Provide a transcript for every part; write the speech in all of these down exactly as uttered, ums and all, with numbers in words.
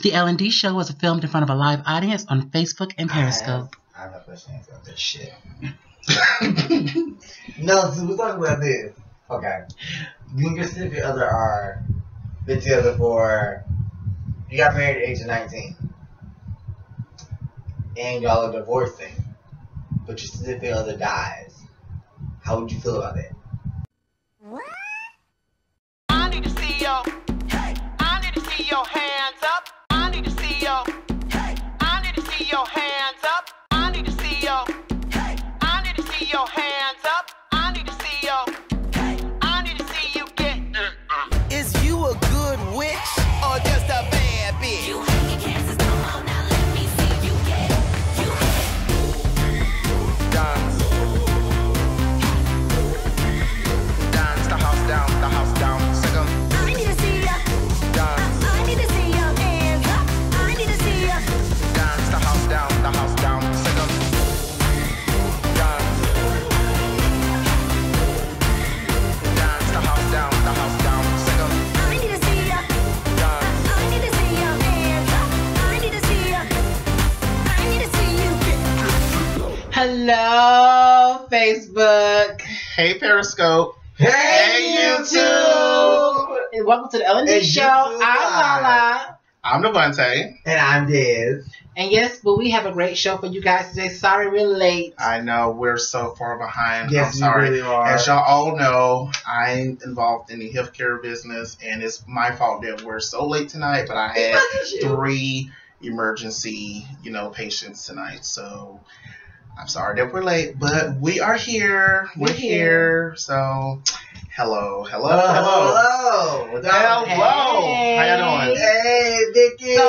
The L and D Show was filmed in front of a live audience on Facebook and Periscope. I have, I have a question about this shit. No, so we're talking about this. Okay. You and your significant other are been together for, you got married at the age of nineteen. And y'all are divorcing. But your significant other dies. How would you feel about that? What? I need to see your, hey. I need to see your hands up. I need to see your, hey. I need to see your hands up. I need to see your, hey. I need to see your hands up. I need to see your, hey. I need to see you get. Is you a good witch or just a bad bitch? You hanging cases, come on now, let me see you get. You hanging. Dance. The house down, the house down. I need to see ya. Dance. I need to see your hands up. I need to see ya. Dance. The house down, the house down. Dance. Dance. The house down, the house down. I need to see ya. Dance. I need to see your hands up. I need to see ya. I need to see you. Hello, Facebook. Hey, Periscope. Hey, hey YouTube! And welcome to the L and D Show. YouTube I'm Lala. I'm Devante. And I'm Dez. And yes, but we have a great show for you guys today. Sorry we're late. I know, we're so far behind. Yes, I'm sorry. You really are. As y'all all know, I ain't involved in the healthcare business, and it's my fault that we're so late tonight, but I had three emergency, you know, patients tonight, so I'm sorry that we're late, but we are here. We're here. So, hello, hello, hello, hello. Hello. Hello. Hey. How y'all doing? Hey, Vicky. So,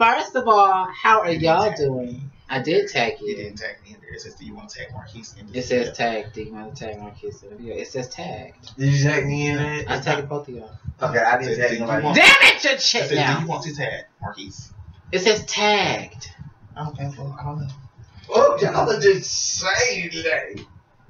first of all, how are y'all doing? I did tag you. You didn't tag me either. It says, do you want to tag Marquise in this video? It says tag. Do you want to tag Marquise in the video? It says tag. Did you tag me in it? I tagged both of y'all. Okay, I didn't tag nobody. Damn it, your chick now. Do you want to tag Marquise? It says tagged. Okay, well, I don't know. Oh, y'all are just shady, like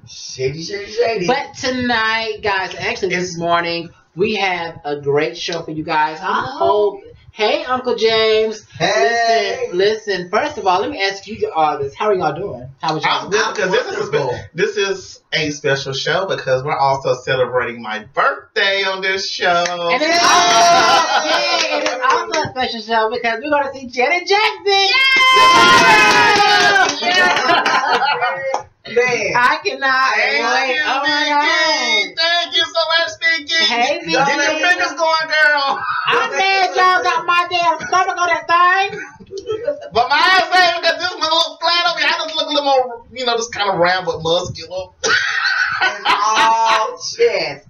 shady, shady, shady. But tonight, guys, actually this morning, we have a great show for you guys. I hope. Hey, Uncle James. Hey. Listen, listen. First of all, let me ask you all this: how are y'all doing? How was y'all? Because this is cool. This is a special show because we're also celebrating my birthday on this show. And it is also a special show because we're going to see Janet Jackson. Yes! Yes! Yes! Man. I cannot hey, wait. You, oh my God. Thank you so much, Vicky. Hey, Vicky. Get your fingers going, girl. I'm mad y'all got my damn stomach on that thing. But my eyes ain't because this one looks flat over here. I just look a little more, you know, just kind of round but muscular. It's all chest.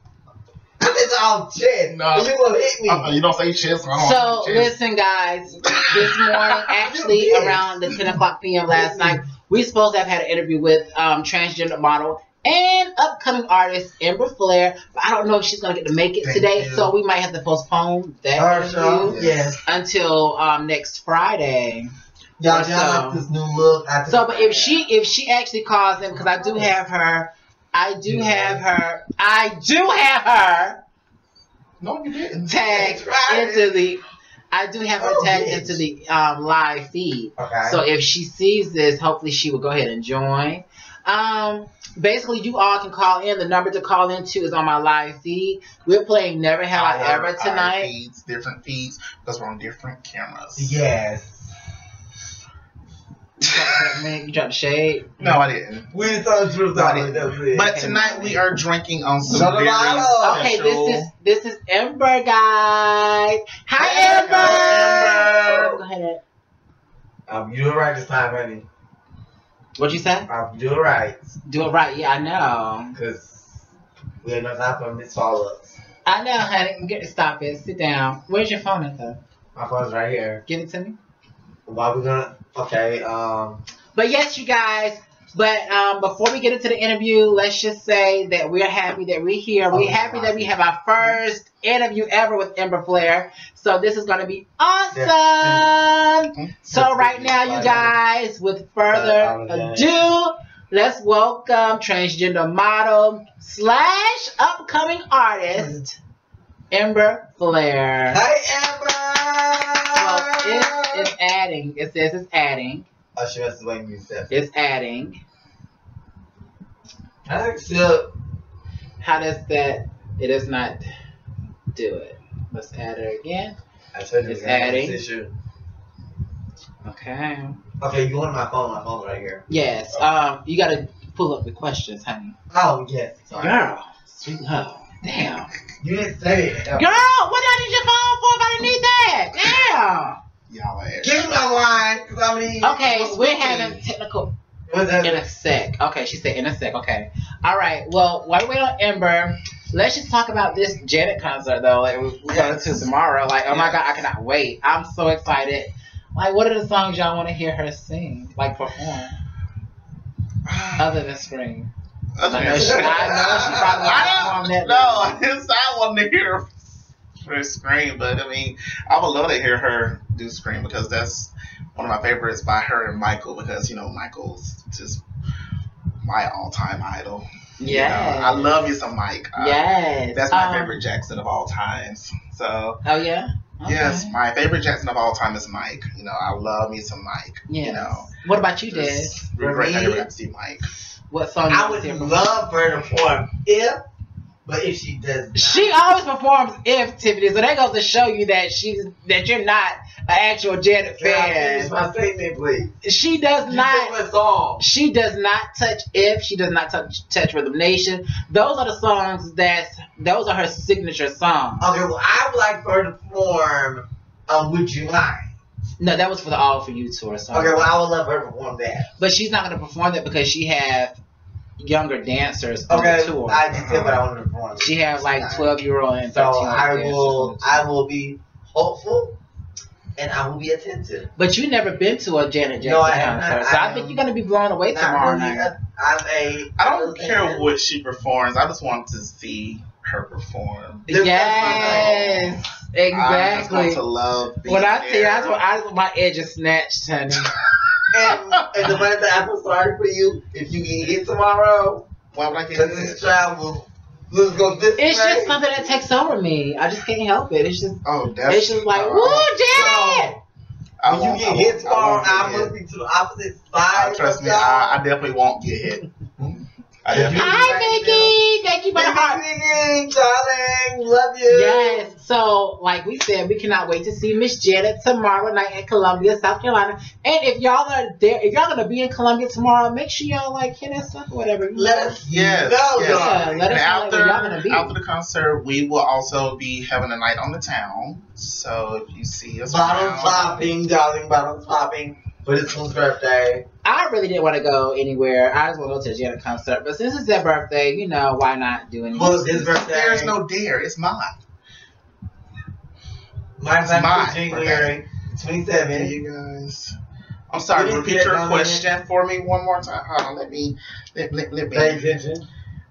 It's all chest. No. You will hit me. Uh, you don't say chest. So, I don't so chest. Listen, guys. This morning, actually, around the ten o'clock p m last night, we're supposed to have had an interview with um, transgender model and upcoming artist Ember Flare, but I don't know if she's going to get to make it Thank today, you. So we might have to postpone that interview yes. until um, next Friday. Y'all, so, like this new look. I so, but if she if she actually calls in, because I do have her, I do yeah. have her, I do have her. No, you didn't. Tagged right. into the. I do have her oh, tagged yes. into the um, live feed. Okay. So if she sees this, hopefully she will go ahead and join. Um, basically, you all can call in. The number to call into is on my live feed. We're playing Never Have I, I Ever tonight. Our feeds, different feeds, because we're on different cameras. Yes. Man, you dropped shade? No, I didn't. We thought you thought it. it. But okay. Tonight we are drinking on some very special. Okay, this is this is Ember, guys. Hi, Ember. Ember. Go ahead. Um, you doing right this time, honey? What'd you say? I'm doing right. Doing right, yeah, I know. Cause we had no time for this follow up. I know, honey. Get stop it. Sit down. Where's your phone at though? My phone's right here. Give it to me. Why we gonna? Okay. Um. But yes, you guys. But um, before we get into the interview, let's just say that we're happy that we're here. We're oh happy God. that we have our first interview ever with Ember Flare. So this is gonna be awesome. Yeah. So right now, you guys, with further ado, let's welcome transgender model slash upcoming artist Ember Flare. Hi, Ember. Well, it's adding. It says it's adding. Oh, she must have waited me a second. It's adding. I accept. How does that? It does not do it. Let's add it again. I told you it's adding. This issue. Okay. Okay, you want my phone? My phone right here. Yes. Okay. Um, you gotta pull up the questions, honey. Oh yes. Sorry. Girl, sweet love. Damn. You didn't say it. Girl, what did I need your phone for if I didn't need that? Damn. Y'all ass. Give me my wine, cause I need. Okay, we're cooking. Having technical. What's that? In a sec. Okay, she said in a sec. Okay. All right. Well, while we wait on Ember, let's just talk about this Janet concert though. Like we're going to tomorrow. Like, oh my God, I cannot wait. I'm so excited. Like, what are the songs y'all want to hear her sing? Like perform? Other than Scream. I know she, I know she probably I don't, that no, it's, I want to hear her scream, but I mean, I would love to hear her do Scream because that's one of my favorites by her and Michael because, you know, Michael's just my all-time idol. Yeah. You know, I love you some Mike. Yes. Uh, that's my um, favorite Jackson of all times. So. Oh, yeah? Okay. Yes, my favorite Jackson of all time is Mike. You know, I love me some Mike. Yes. You know. What about you, Dad? Regret I never got to see Mike. What song I would love for her to perform If, but if she does not. She always performs If, Tiffany, so that goes to show you that she's that you're not an actual Janet fan. My statement, please. She does you not. She does not touch If. She does not touch touch Rhythm Nation. Those are the songs that those are her signature songs. Okay, well, I would like for her to perform um, Would You Lie? No, that was for the All For You tour. So okay, well, I would love her to perform that. But she's not going to perform that because she have younger dancers on okay, the tour. I just did what I wanted to perform. She has like twelve-year-old and thirteen-year-old so I will, I will be hopeful and I will be attentive. But you never been to a Janet Jackson no, I concert, not, so I, I think you're going to be blown away tomorrow really, night. I, I'm a, I don't I care what she performs. I just want to see her perform. Yes. Exactly. I'm to love when I tell you, that's what I my edge is snatched, honey. and, and the fact that I feel sorry for you if you eat it tomorrow. Why would I get this child will let's go this It's way. Just something that takes over me. I just can't help it. It's just oh, that's it's just like woo, Janet. No, when you get hit tomorrow, I must be to the opposite side. Trust me, I, I definitely won't get hit. I Hi, Nikki. Thank you for the heart. Darling, love you. Yes. So, like we said, we cannot wait to see Miss Janet tomorrow night at Columbia, South Carolina. And if y'all are there, if y'all gonna be in Columbia tomorrow, make sure y'all like hit us up or whatever. Let us yes, know. Yes. Yeah, let and us after, know where y'all gonna be. After the concert, we will also be having a night on the town. So if you see us, bottle flopping, darling, bottle flopping. But it's his birthday. I really didn't want to go anywhere. I just want to go to a Janet concert. But since it's their birthday, you know, why not do anything? Well, it's his birthday. There's no dare. It's mine. Mine's not January twenty-seventh. Hey, you guys. I'm sorry. Did repeat your question minute? for me one more time. Hold on. Let me. Let, let, let me. Pay attention.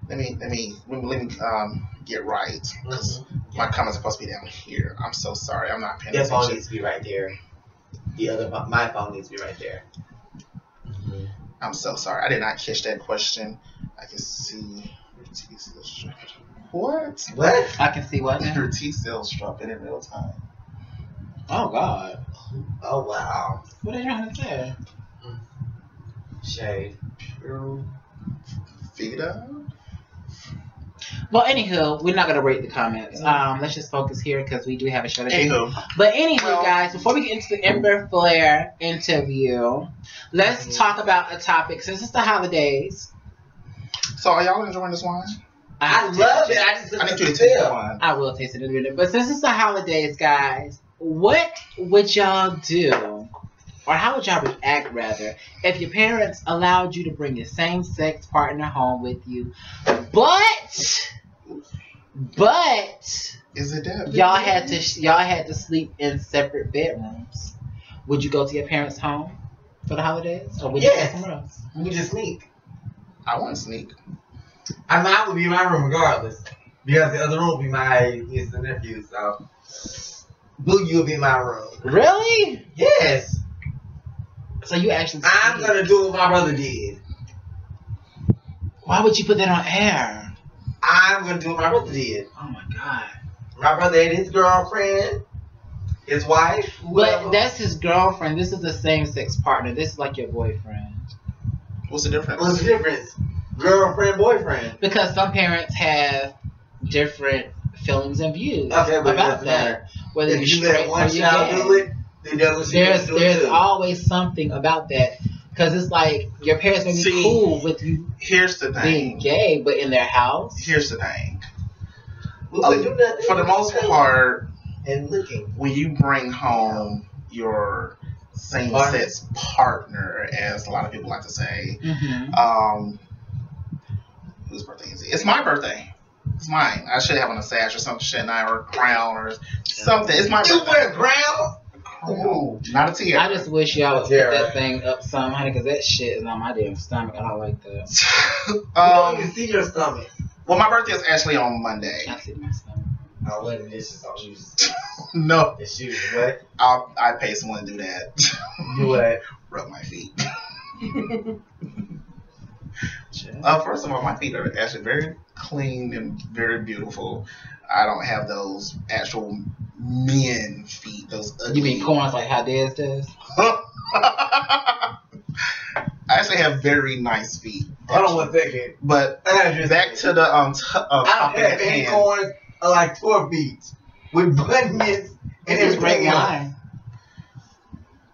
Let me. Let me. Let me, let me um, get right. Mm-hmm. My comments are supposed to be down here. I'm so sorry. I'm not paying Your attention. Your phone needs to be right there. The other, my phone needs to be right there. Mm-hmm. I'm so sorry. I did not catch that question. I can see your T cells dropping. What? What? I can see what? Your T cells dropping in real time. Oh, God. Oh, wow. What are you trying to say? Shade. Pure. Vita? Well, anywho, we're not going to rate the comments. Um, let's just focus here because we do have a show to do. But anywho, well, guys, before we get into the Ember Flare interview, let's mm-hmm. talk about a topic since it's the holidays. So are y'all enjoying this wine? I, I love it. it. I just I need you to taste the wine. I will taste it in a minute. But since it's the holidays, guys, what would y'all do? Or how would y'all react, rather, if your parents allowed you to bring your same-sex partner home with you, but, but, is it that y'all had to y'all had to sleep in separate bedrooms? Would you go to your parents' home for the holidays, or would yes. you go somewhere else? We just sneak. I want to sneak. I mean, I would be in my room regardless, because the other room would be my nieces and nephews. So, Boo, you would be in my room. Really? Yes. So you actually I'm going to do what my brother did. Why would you put that on air? I'm going to do what my brother did. Oh, my God. My brother and his girlfriend. His wife? But that's his girlfriend. This is the same-sex partner. This is like your boyfriend. What's the difference? What's the difference? Girlfriend, boyfriend. Because some parents have different feelings and views okay, but about that. Whether if you let one child do it, then the other child do it. There's always something about that. Because it's like your parents may be See, cool with you here's the thing. being gay, but in their house. Here's the thing. Well, uh, that, for the most part, and looking. when you bring home your same-sex partner, as a lot of people like to say, mm-hmm. um, whose birthday is it? It's my birthday. It's mine. I should have on a sash or something, shouldn't I? Or a crown or something. It's my you birthday. You wear a crown? Ooh, not a tear. I just wish y'all would put that thing up some, honey, because that shit is on my damn stomach. I don't like that. um, you don't even see your stomach. Well, my birthday is actually on Monday. I see my stomach. I wasn't. This is all you. No. It's you. What? I'll, I pay someone to do that. Do what? Rub my feet. uh, first of all, my feet are actually very clean and very beautiful. I don't have those actual men feet. Those ugly. You mean corns like how theirs does? I actually have very nice feet. Hold on one second. But back to the um. T- uh, I have any corns are like tour beats with buttons and everything else.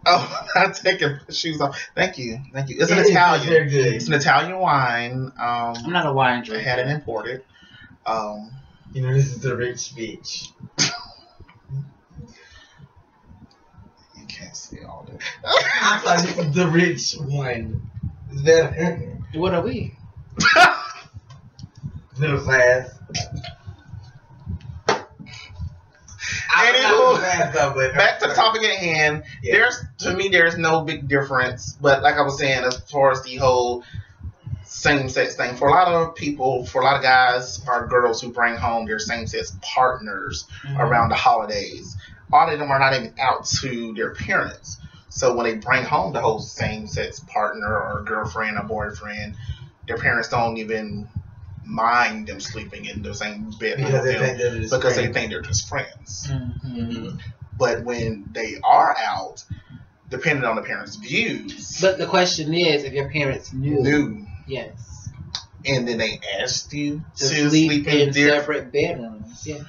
Oh, I'm taking shoes off. Thank you, thank you. It's an it Italian. It's an Italian wine. Um, I'm not a wine drinker. I had it imported. Um, you know, this is the rich beach. You can't see all this. I thought this was the rich one. That what are we? Middle class. Anywho, back to the topic at hand. Yeah. There's to me, there's no big difference. But like I was saying, as far as the whole same-sex thing, for a lot of people, for a lot of guys or girls who bring home their same-sex partners mm-hmm. around the holidays, all of them are not even out to their parents. So when they bring home the whole same-sex partner or girlfriend or boyfriend, their parents don't even mind them sleeping in the same bed because, they think, because they think they're just friends. Mm-hmm. But when they are out, depending on the parents' views. But the question is, if your parents knew, knew yes, and then they asked you to, to sleep, sleep in, in their separate bedrooms, yes.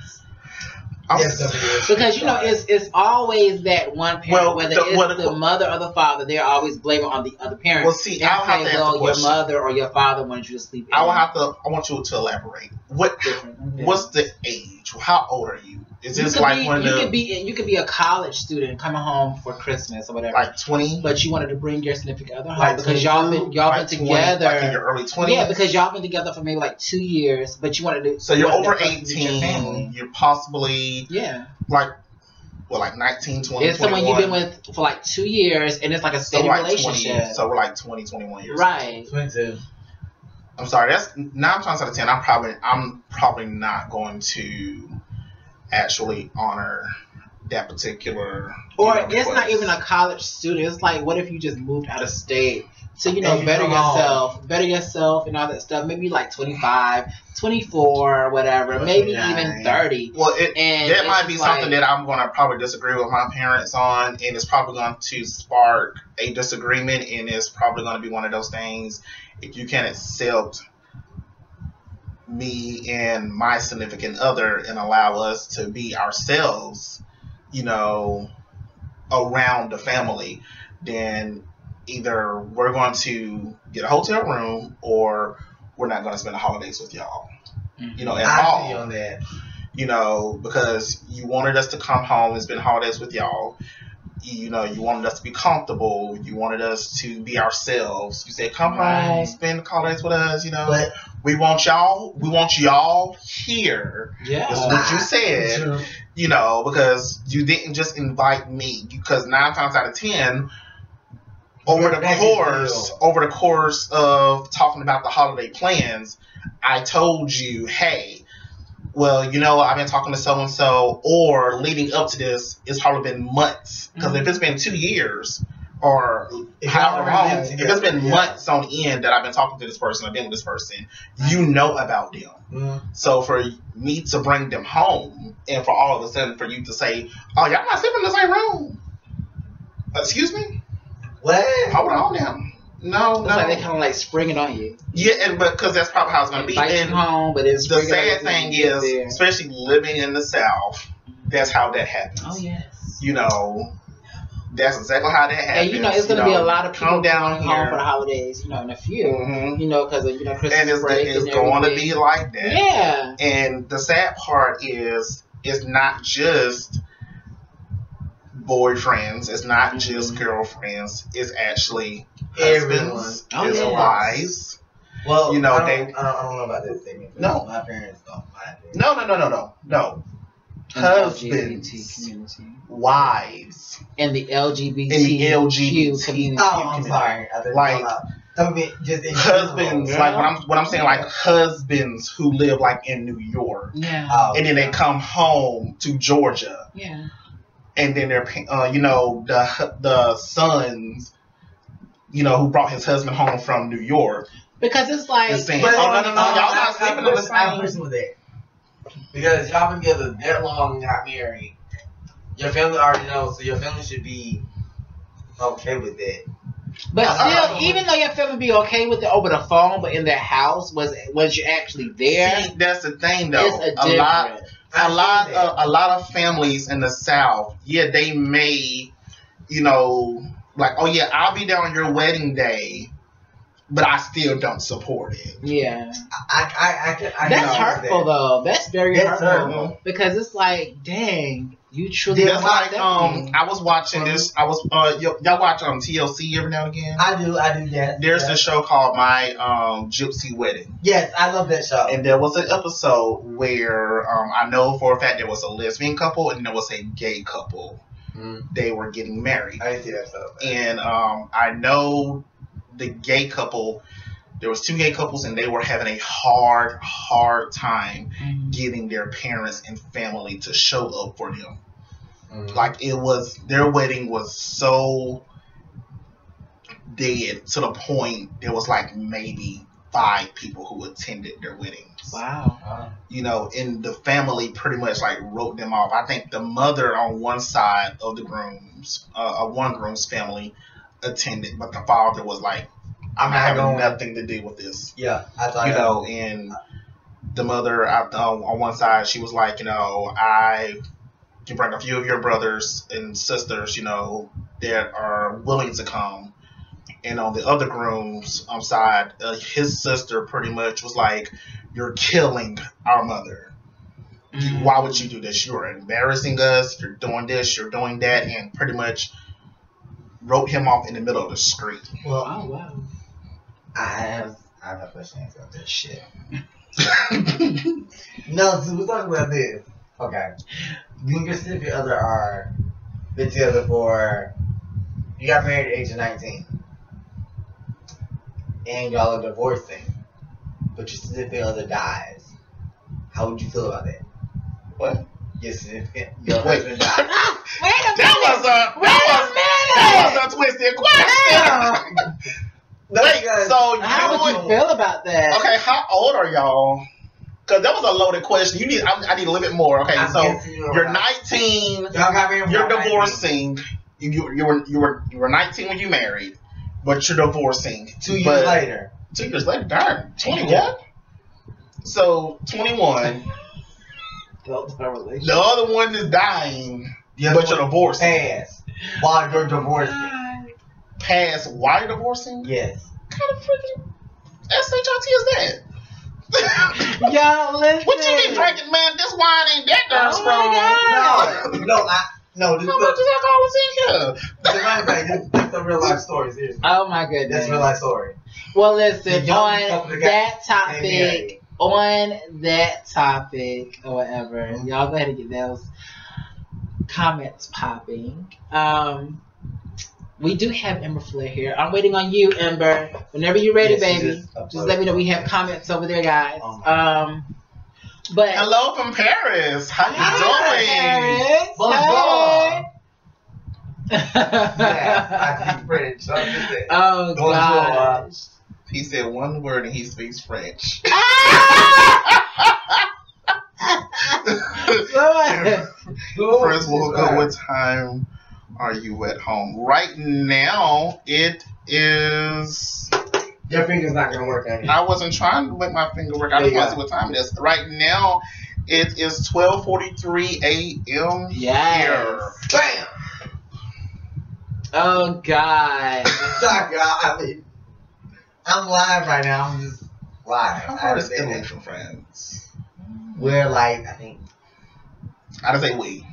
Yes, because you know it's it's always that one parent, well, whether the, it's well, the, the mother or the father, they're always blaming on the other parent. Well, see, I have to well, your mother or your father wanted you to sleep. I will have to. I want you to elaborate. What? Different. What's the age? How old are you? Is this you like be, when you the, could be you could be a college student coming home for Christmas or whatever, like twenty, but you wanted to bring your significant other home like because y'all been y'all like been together twenty, like in your early twenties. Yeah, because y'all been together for maybe like two years, but you wanted to. So you you're over eighteen. You're possibly. Yeah. Like, well, like nineteen, twenty, it's someone you've been with for like two years, and it's like a steady so like relationship. twenty, so we're like twenty, twenty-one years. Right. twenty-two. I'm sorry. That's nine times out of ten. I'm probably, I'm probably not going to actually honor that particular. Or you know, it's not even a college student. It's like, what if you just moved out of state? So, you know, you better yourself, home. better yourself and all that stuff. Maybe like twenty-five, twenty-four, whatever, okay, maybe dang. even thirty. Well, it, and that might be something like, that I'm going to probably disagree with my parents on, and it's probably going to spark a disagreement, and it's probably going to be one of those things. If you can't accept me and my significant other and allow us to be ourselves, you know, around the family, then either we're going to get a hotel room or we're not going to spend the holidays with y'all, mm-hmm. you know, at I all, on that. you know, because you wanted us to come home and spend holidays with y'all. You know, you wanted us to be comfortable. You wanted us to be ourselves. You said, come right. home, spend the holidays with us, you know, but we want y'all, we want y'all here. Yeah. That's what you said, sure. you know, because you didn't just invite me because nine times out of ten, Over the course, over the course of talking about the holiday plans, I told you, hey, well, you know, I've been talking to so-and-so, or leading up to this, it's probably been months. Because mm-hmm. if it's been two years, or however long, if it's been yeah. months on end that I've been talking to this person or been with this person, you know about them. Mm. So for me to bring them home and for all of a sudden for you to say, oh, y'all not sleeping in the same room. Excuse me? What? Hold on now. No, no. Like they kind of like spring it on you. Yeah, and but because that's probably how it's going to be. And home, but it's the sad thing is, especially living in the South, that's how that happens. Oh yes. You know, that's exactly how that happens. And you know, it's going to be a lot of people come down home for the holidays. You know, in a few. Mm-hmm. You know, because you know Christmas and it's, break it's and going to be like that. Yeah. And the sad part is, it's not just boyfriends, it's not mm-hmm. just girlfriends, it's actually husbands, oh, it's yes. wives. Well, you know, I don't, they, I, don't, I don't know about this thing. No, my parents don't mind it. No, no, no, no, no, no. Husbands, L G B T community, wives, and the L G B T Q and the L G B T Q community. Oh, I'm sorry. I like, I mean, just husbands, like when I'm, when I'm saying, like husbands who live like in New York, yeah, oh, and then yeah. they come home to Georgia, yeah. And then their, uh, you know, the the sons, you know, who brought his husband home from New York. Because it's like, saying, but, oh, no, no, no, y'all not sleeping on the same person with that. Because y'all been together that long and got married. Your family already knows, so your family should be okay with that. But still, um, even though your family be okay with it over the phone, but in their house, was was you actually there? See, that's the thing, though. It's a, a lot. A lot of a lot of families in the South, yeah, they may, you know, like, oh yeah, I'll be there on your wedding day, but I still don't support it. Yeah, I, I, I, I that's hurtful that. though. That's very that's hurtful, hurtful because it's like, dang, you truly. That's like that um, thing. I was watching this. I was uh, y- y'all watch um T L C every now and again. I do, I do that. There's yeah. a show called My um Gypsy Wedding. Yes, I love that show. And there was an episode where um I know for a fact there was a lesbian couple and there was a gay couple. Mm. They were getting married. I see that stuff. And um I know the gay couple. There was two gay couples and they were having a hard, hard time mm. getting their parents and family to show up for them. Mm. Like it was, their wedding was so dead to the point there was like maybe five people who attended their weddings. Wow. wow. You know, and the family pretty much like wrote them off. I think the mother on one side of the groom's, uh, one groom's family attended, but the father was like, I'm not having nothing to do with this. Yeah, I thought you know. And the mother, I, um, on one side, she was like, you know, I can bring a few of your brothers and sisters, you know, that are willing to come. And on the other groom's um, side, uh, his sister pretty much was like, "You're killing our mother. Mm-hmm. Why would you do this? You're embarrassing us. You're doing this. You're doing that." And pretty much wrote him off in the middle of the street. Well, oh wow. I have I have a question about this shit. No, so we're talking about this. Okay. You and your significant other are been together for you got married at the age of nineteen. And y'all are divorcing. But your significant other dies. How would you feel about that? What? Your significant your husband dies. Wait a minute. That was a, that was, a minute. That was a twisted question. Wait, so how would you feel about that? Okay, how old are y'all? Because that was a loaded question. You need, I, I need a little bit more. Okay, so you're nineteen. Y'all got married. You're divorcing. You, you, you were you were you were nineteen when you married, but you're divorcing two years but later. Two years later, darn, twenty-one. So twenty-one. The other one is dying, but you're divorcing. Pass while you're divorcing. Past why divorcing? Yes. What kind of freaking S H I T is that? Y'all listen. What you mean drinking, man? This wine ain't that darn strong. No, no, I, no. This How much is alcohol is in here? That's like, that's a real life story, seriously. Oh my goodness, that's a real life story. Well, listen, on that topic, on that topic, or whatever, y'all go ahead and get those comments popping. Um. We do have Ember Flare here. I'm waiting on you, Ember. Whenever you're ready, yes, baby, just, just let me know. We have comments over there, guys. Oh um, but hello from Paris. How you hi, doing? Paris. Bonjour. Hey. Yeah, I speak French. So I'm just saying. Oh, Bonjour. God. He said one word and he speaks French. First, we'll go. What time are you at home? Right now, it is. Your finger's not going to work on you. I wasn't trying to let my finger work. I just want to see what time it is. Right now, it is twelve forty-three a m Yes. Here. Bam! Oh, God. I mean, I'm live right now. I'm just live. How hard is Italy for friends? We're like, I think. I just say we.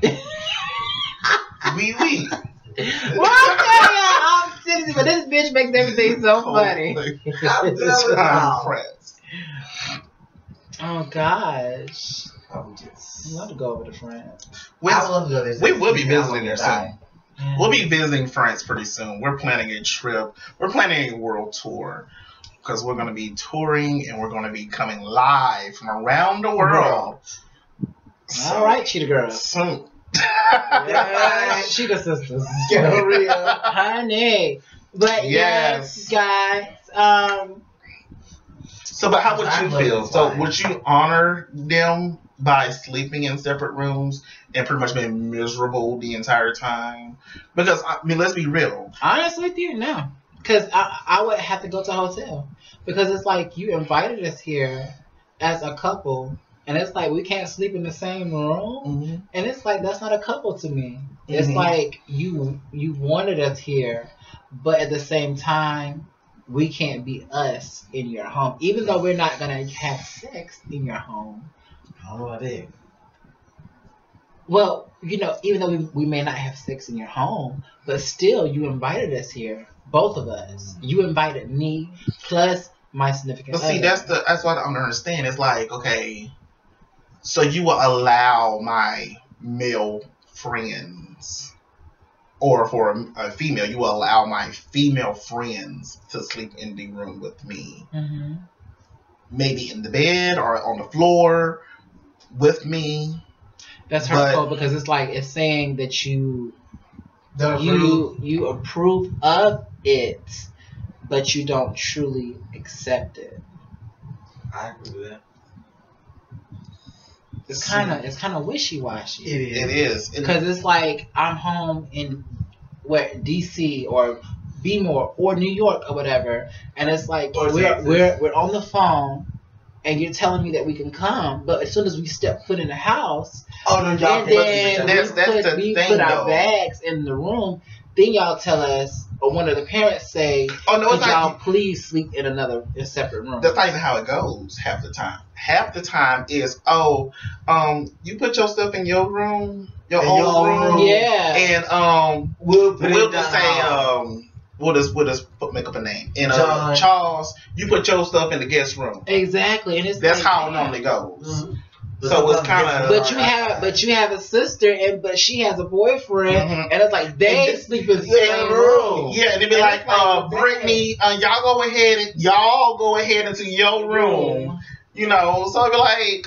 We, we. Well, I'm telling y'all, I'm sitting, but this bitch makes everything so funny. I'm just I'm impressed. Oh, gosh. I'm just. I'd love to go over to France. We'd, I would love to go there. We will be visiting there soon. Yeah. We'll be visiting France pretty soon. We're planning a trip. We're planning a world tour because we're going to be touring and we're going to be coming live from around the world. So, all right, Cheetah Girl. Soon. Yeah, Cheetah Sisters. So real. Honey. But yes, yes guys. Um, so, but how would you feel? So, would you honor them by sleeping in separate rooms and pretty much being miserable the entire time? Because, I mean, let's be real. Honestly, with you, no. Because I, I would have to go to a hotel. Because it's like, you invited us here as a couple, and it's like, we can't sleep in the same room. Mm-hmm. And it's like, that's not a couple to me. Mm-hmm. It's like, you you wanted us here, but at the same time, we can't be us in your home. Even though we're not going to have sex in your home. Oh, I did. Well, you know, even though we, we may not have sex in your home, but still, you invited us here, both of us. You invited me, plus my significant but other. But see, that's the that's what I don't understand. It's like, okay, so you will allow my male friends, or for a, a female, you will allow my female friends to sleep in the room with me. Mm-hmm. Maybe in the bed or on the floor. With me, that's hurtful because it's like it's saying that you, you, you approve of it, but you don't truly accept it. I agree with that. It's kind of it's kind of wishy washy. It is because it's like I'm home in where D C or Bmore or New York or whatever, and it's like we're we're we're on the phone. And you're telling me that we can come, but as soon as we step foot in the house, oh no, y'all then that's, we, that's put, the we thing, put our though. bags in the room. Then y'all tell us, or one of the parents say, "Oh no, it's y'all like, please sleep in another in separate room." That's not even how it goes half the time. Half the time is, "Oh, um, you put your stuff in your room, your in own your room, room, yeah, and um, we'll put we'll just say um." We'll just, we'll just make up a name. And uh, Charles, you put your stuff in the guest room. Exactly, and it's that's like, how it normally goes. Mm-hmm. So it's kind of. But you have, but you have a sister, and but she has a boyfriend, mm-hmm. and it's like they and sleep in the same room. Yeah, and it'd be and like, like uh, Brittany, uh, y'all go ahead, and, y'all go ahead into your room. Mm-hmm. You know, so it'd be like,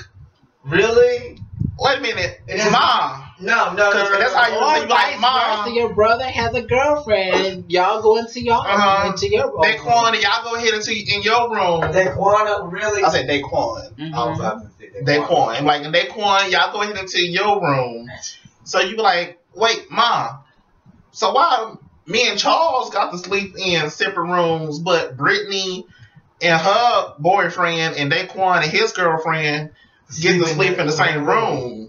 really? Wait a minute, it's mom. No, no, no, no. That's how you like, mom. Your brother has a girlfriend. Y'all go into y'all room. Into your room. Daquan, y'all go ahead into in your room. Daquan, really? I said Daquan. Mm-hmm. I was about to say Daquan. Daquan. And like Daquan, y'all go ahead into your room. So you be like, wait, mom. So why me and Charles got to sleep in separate rooms, but Brittany and her boyfriend and Daquan and his girlfriend get to sleep in the same room?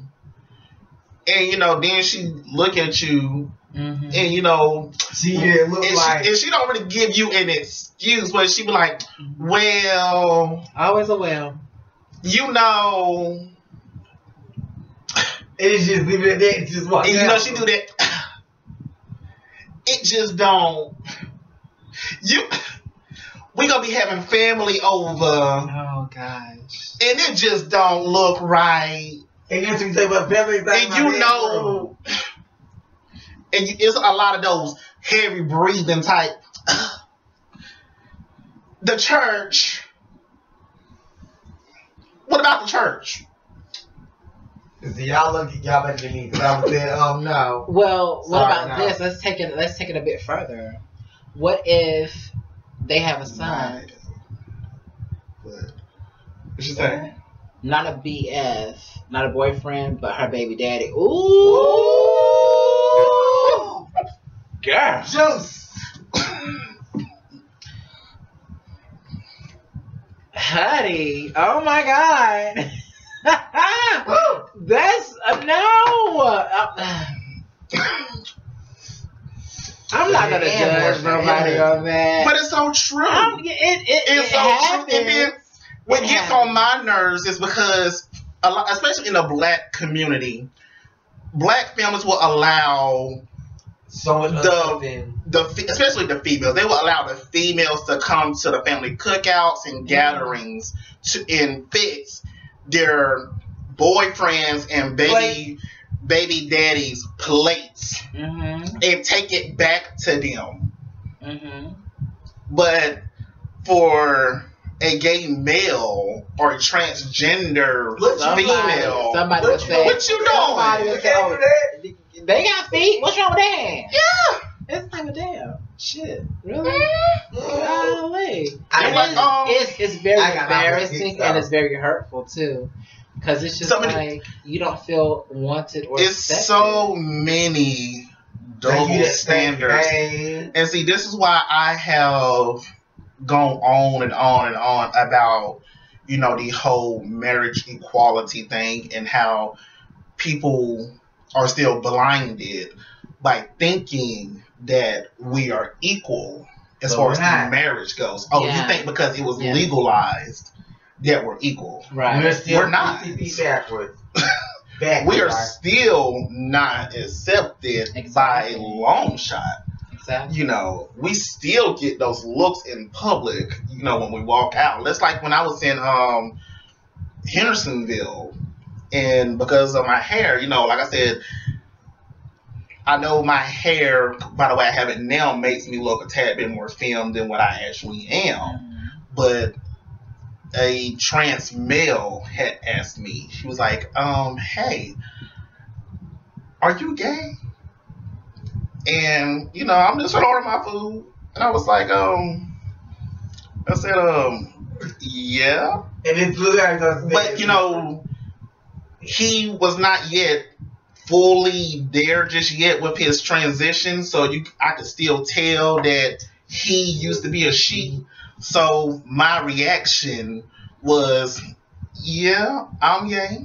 And, you know, then she look at you, mm-hmm. and, you know, she, yeah, look and, like, she, and she don't really give you an excuse, but she be like, well. Always a well. You know. It's just, it just walk and, you know, she do that. It just don't. You. We gonna be having family over. Oh, gosh. And it just don't look right. And you say, but Billy's like and you know, and you, it's a lot of those heavy breathing type. The church. What about the church? See, y'all look, y'all better than me because I was there. Um, no. Well, Sorry, what about no. this? Let's take it. Let's take it a bit further. What if they have a son? What? What you saying? Not a B F, not a boyfriend, but her baby daddy. Ooh. Ooh. God. Juice. Honey, oh my God. That's uh, no. Uh, I'm not gonna judge nobody on that, but it's so true. I'm, it, it, it's it so happens. true. It is, what it gets happens. on my nerves is because, a lot, especially in the black community, black families will allow so the the especially the females. They will allow the females to come to the family cookouts and gatherings mm. to in fits their boyfriends and baby Plate. baby daddy's plates mm-hmm. and take it back to them. Mm-hmm. But for a gay male or a transgender somebody, female, somebody what, say, what you know? They, they got feet. What's wrong with that? Yeah. It's like a damn shit, really. Mm-hmm. Golly. I like, is, um, it's it's very embarrassing and it's very hurtful too, because it's just so many, like you don't feel wanted or it's accepted. So many double standards, and see, this is why I have gone on and on and on about you know the whole marriage equality thing and how people are still blinded by thinking that we are equal as but far as the marriage goes. Oh, yeah. You think because it was yeah. legalized that we're equal. Right. We're, still we're not. Backwards. Backwards. We are still not accepted exactly. by a long shot. Exactly. You know, we still get those looks in public, you know, when we walk out. That's like when I was in um, Hendersonville, and because of my hair, you know, like I said, I know my hair, by the way I have it now, makes me look a tad bit more filmed than what I actually am. Mm-hmm. But a trans male had asked me, she was like, um, hey, are you gay? And, you know, I'm just trying to order my food. And I was like, um, I said, um, yeah. And it's literally, but, you know, he was not yet fully there just yet with his transition, so you I could still tell that he used to be a she. So my reaction was, yeah, I'm gay.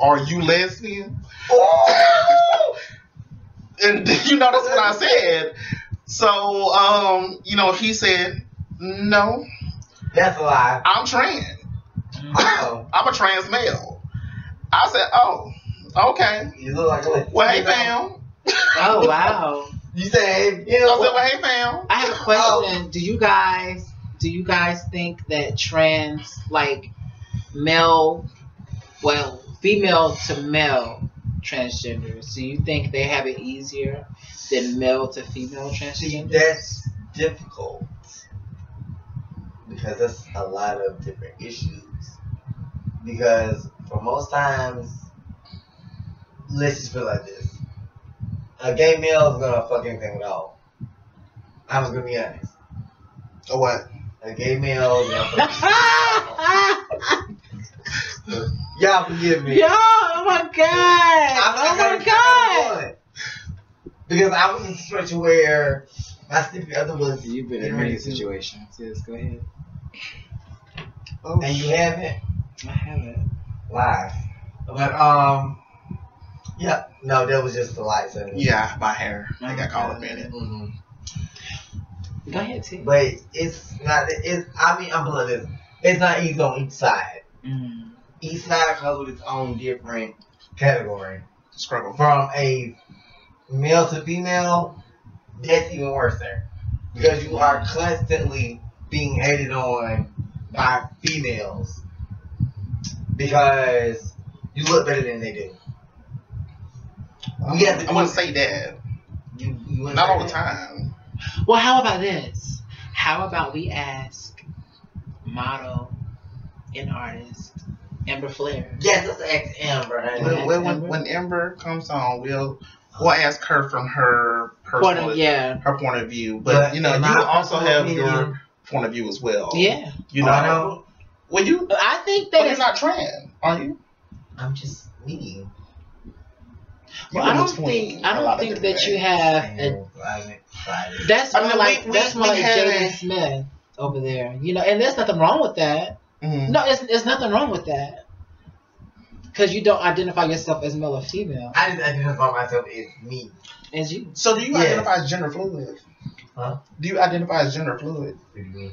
Are you lesbian? And you know that's what I said. So um, you know, he said, no. That's a lie. I'm trans. Oh. I'm a trans male. I said, oh. Okay. You look like a well, hey, fam. Oh, wow. You said, you know, I said, well, hey, fam. I have a question. Oh. Do you guys, do you guys think that trans, like, male, well, female to male transgenders, do you think they have it easier than male to female transgenders? That's difficult because that's a lot of different issues. Because for most times, let's just feel like this. A gay male is gonna fuck anything at all. I'm just gonna be honest. A what? A gay male is gonna fuck anything. Y'all forgive me. Yo, oh my God. I'm, oh my God. Because I was in a situation where my significant other was. You've been in many situations. Yes, go ahead. Oh, and you haven't? I haven't. Why? But, um. Yeah, no, that was just the lights. Yeah, my hair. I think I called it in it. Mm-hmm. Go ahead, T. But it's not, it's, I mean, I'm pulling this. It's not easy on each side. Mm. Each side comes with its own different category. Struggle. From a male to female, that's even worse there. Because you are constantly being hated on by females. Because you look better than they do. We I wouldn't say that. You, you wouldn't Not say all that. the time. Well, how about this? How about we ask model and artist Ember Flare. Yes, let's ask Ember. We'll, we'll, when, Ember? when Ember comes on, we'll we'll ask her from her personal, point of, yeah. her point of view. But, but you know, you also have opinion. your point of view as well. Yeah. You know, I know. Well, you. I think that well, you're not trans, are you? I'm just me. Well, I don't think I don't think that you have. A, that's more I mean, like we, that's we, more we like Jaden Smith over there, you know. And there's nothing wrong with that. Mm-hmm. No, it's there's nothing wrong with that. Because you don't identify yourself as male or female. I just identify myself as me. As you. So do you yes. identify as gender fluid? Huh? Do you identify as gender fluid? What do you mean?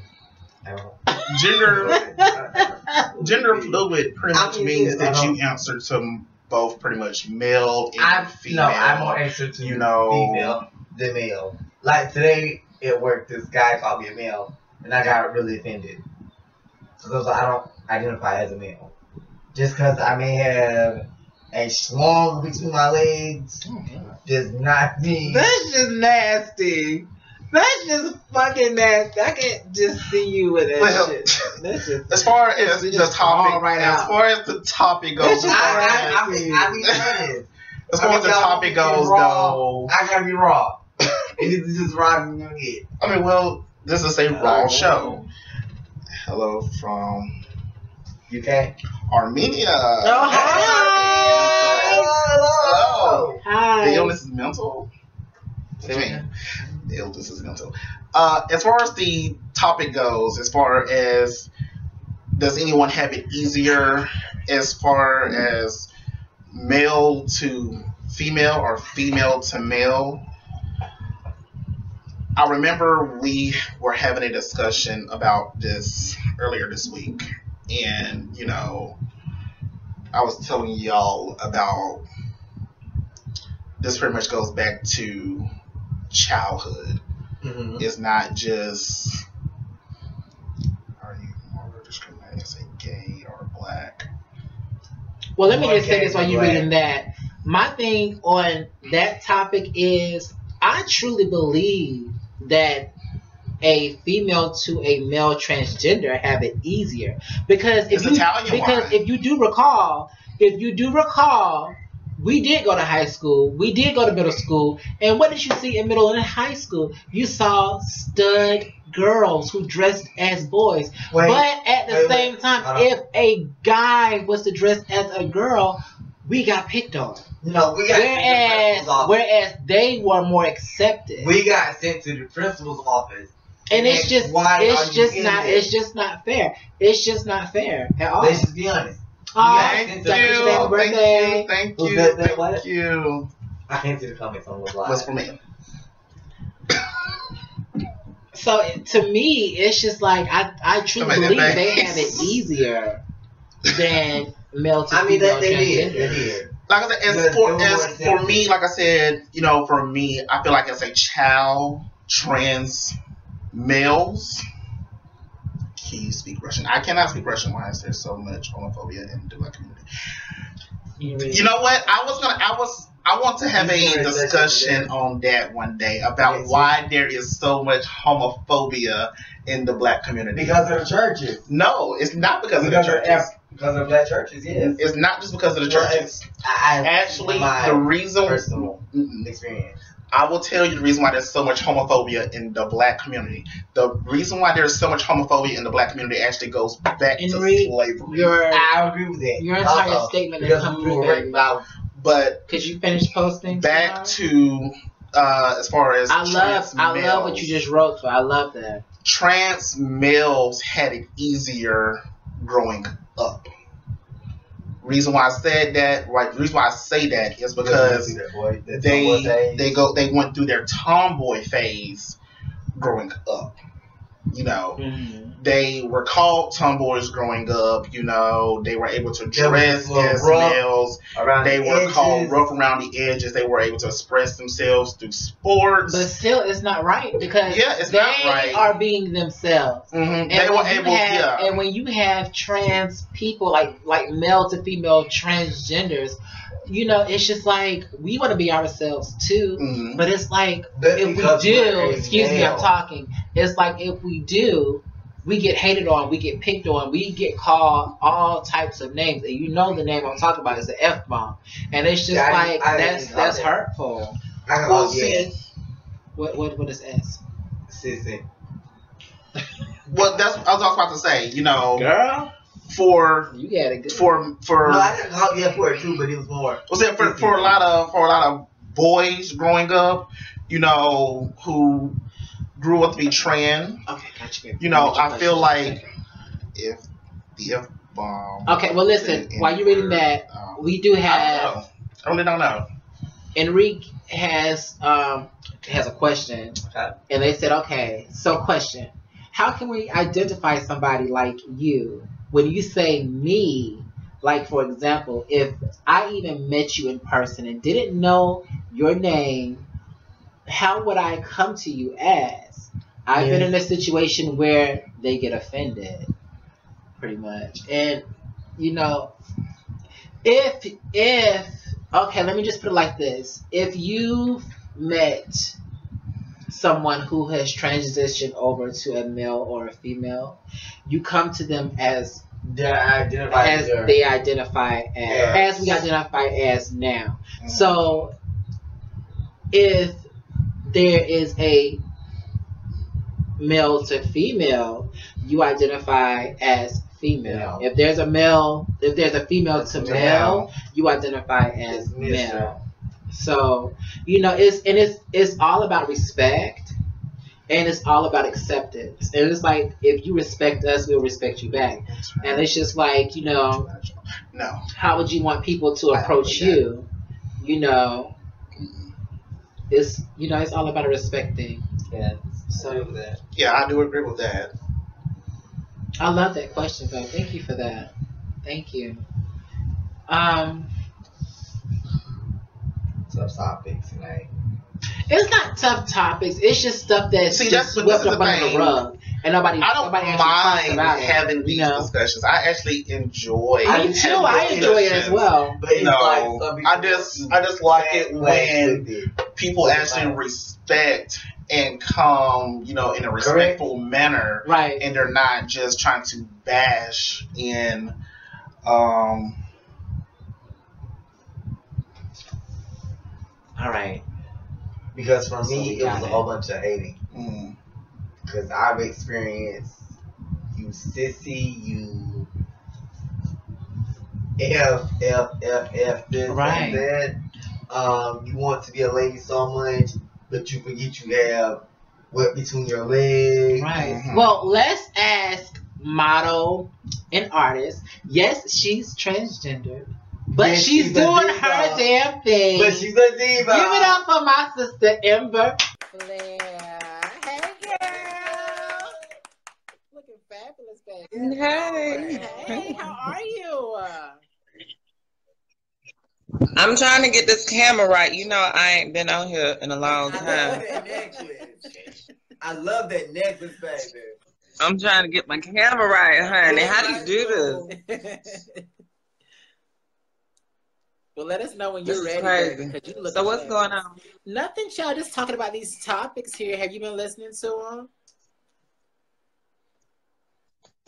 I don't. Gender gender fluid pretty much means that you answer to both pretty much male and I'm, female. No, I more answer to you know female than male. Like today at work, this guy called me a male, and I got really offended because I was like, I don't identify as a male just because I may have a schlong between my legs oh, does not mean that's just nasty. That's just fucking nasty. I can't just see you with that well, shit. That's just as far as the topic, right as far as the topic goes, I, I, I, mean, I mean, as far I mean, as the topic goes, raw, though, I gotta be raw. It's just raw in your head. I mean, well, this is a raw show. Hello from U K, Armenia. Oh hi. Hello. Hi. The illness is mental. The illness is mental. Uh, as far as the topic goes, as far as does anyone have it easier as far as male to female or female to male? I remember we were having a discussion about this earlier this week, and you know, I was telling y'all about this pretty much goes back to childhood. Mm-hmm. It's not just are you more discriminated as a gay or black? Well, let me just say this while you're reading that. My thing on that topic is I truly believe that a female to a male transgender have it easier because if you because if you do recall, if you do recall. We did go to high school. We did go to middle school. And what did you see in middle and high school? You saw stud girls who dressed as boys. Wait, but at the wait, same wait. time, if a guy was to dress as a girl, we got picked on. No, we got whereas, the whereas they were more accepted. We got sent to the principal's office. And, and it's just, it's just not, it? it's just not fair. It's just not fair at all. Let's just be honest. Oh, thank, you, thank you, thank you, that, that thank what? you. I can't see the comments on the live. What's for me? So to me, it's just like I, I truly believe they have it easier than male to female. I mean, that they did, they did. Like I said, as for, as for me, like I said, you know, for me, I feel like as a child, trans males. Can you speak Russian? I cannot speak Russian. Why is there so much homophobia in the black community? You, really you know what? I was gonna. I was. I want to have a discussion on that one day about yes, why yes. there is so much homophobia in the black community because of the churches. No, it's not because, because of the churches. Of, because of black churches, yes. It's not just because of the churches. I, Actually, the reason personal experience. I will tell you the reason why there's so much homophobia in the black community. The reason why there's so much homophobia in the black community actually goes back and to re- slavery. Your, I agree with that. Your entire Uh-oh. statement is coming back. But could you finish posting? Back tomorrow? to uh, as far as I love, I males, love what you just wrote. So I love that trans males had it easier growing up. Reason why I said that, right? Reason why I say that is because yeah, they they go they went through their tomboy phase growing up. You know, mm-hmm. they were called tomboys growing up. You know, they were able to dress as males. They the were edges. called rough around the edges. They were able to express themselves through sports. But still, it's not right because yeah, it's they not right. are being themselves. Mm-hmm. They were able, have, yeah. And when you have trans people, like like male to female transgenders, you know, it's just like we want to be ourselves too. Mm-hmm. But it's like but if we do, excuse male. me, I'm talking. It's like if we do, we get hated on, we get picked on, we get called all types of names, and you know the name I'm talking about is the F-bomb, and it's just yeah, like I, I that's that's that. hurtful. I well, sis, what what what is S? Sissy. Well, that's I was about to say. You know, girl, for you had a good for for no, I didn't call you yeah, for it too, but it was more. Was it for for a lot of for a lot of boys growing up, you know, who grew up to be trans. Okay, gotcha. You know, I feel like if the F bomb. Okay, well, listen. While you're reading that, we do have. I really don't know. Enrique has um has a question, okay. And they said, okay, so question, how can we identify somebody like you when you say me? Like, for example, if I even met you in person and didn't know your name, how would I come to you as? I've yeah. been in a situation where they get offended, pretty much. And, you know, if, if, okay, let me just put it like this. If you've met someone who has transitioned over to a male or a female, you come to them as They're identified as there. they identify as, yes. as we identify as now. Mm-hmm. So, if there is a male to female, you identify as female. Yeah. If there's a male, if there's a female to yeah. male, you identify as it's male. Mister. So, you know, it's and it's it's all about respect. And it's all about acceptance. And it's like, if you respect us, we'll respect you back. That's right. And it's just like, you know, no. how would you want people to approach you? That. You know, it's you know, it's all about respecting. Yeah. So that. Yeah, I do agree with that. I love that question, though. Thank you for that. Thank you. Um. Tough topic tonight. It's not tough topics. It's just stuff that's See, just that's swept up under the rug, and nobody. I don't nobody mind about having it, these you know? discussions. I actually enjoy. I do too. I enjoy it as well. But you know, like I just I just like it when people actually respect and come, you know, in a respectful Correct. manner, right? And they're not just trying to bash in. Um, All right. Because for me, it was a whole bunch of hating. Mm. Because I've experienced you sissy, you F, F, F, F, this, right. and that. Um, you want to be a lady so much, but you forget you have what between your legs. Right. Mm-hmm. Well, let's ask model and artist. Yes, she's transgendered. But yes, she's, she's doing her damn thing. But she's a diva. Give it up for my sister, Ember Flare. Hey, girl. Looking fabulous, baby. Hey. Hey, how are you? I'm trying to get this camera right. You know I ain't been out here in a long time. I love that necklace. I love that necklace, baby. I'm trying to get my camera right, honey. How do you do this? Well, let us know when you're this ready. You look so what's there. going on? Nothing, y'all. Just talking about these topics here. Have you been listening to them?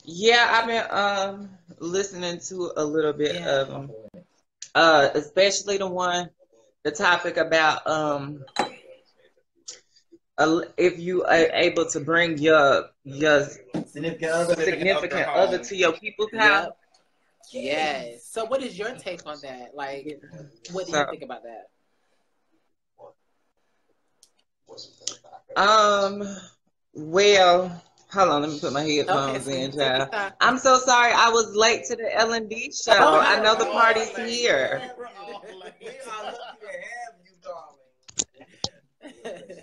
Yeah, I've been um, listening to a little bit yeah. of them, uh, especially the one, the topic about um, uh, if you are able to bring your your significant other, significant other to your people's house. Yep. Yes. So what is your take on that? Like, what do you think about that? Um, well, hold on. Let me put my headphones okay. in, child. I'm so sorry. I was late to the L and D show. Oh, I know the party's oh, here. We're all late. We are lucky to have you, darling.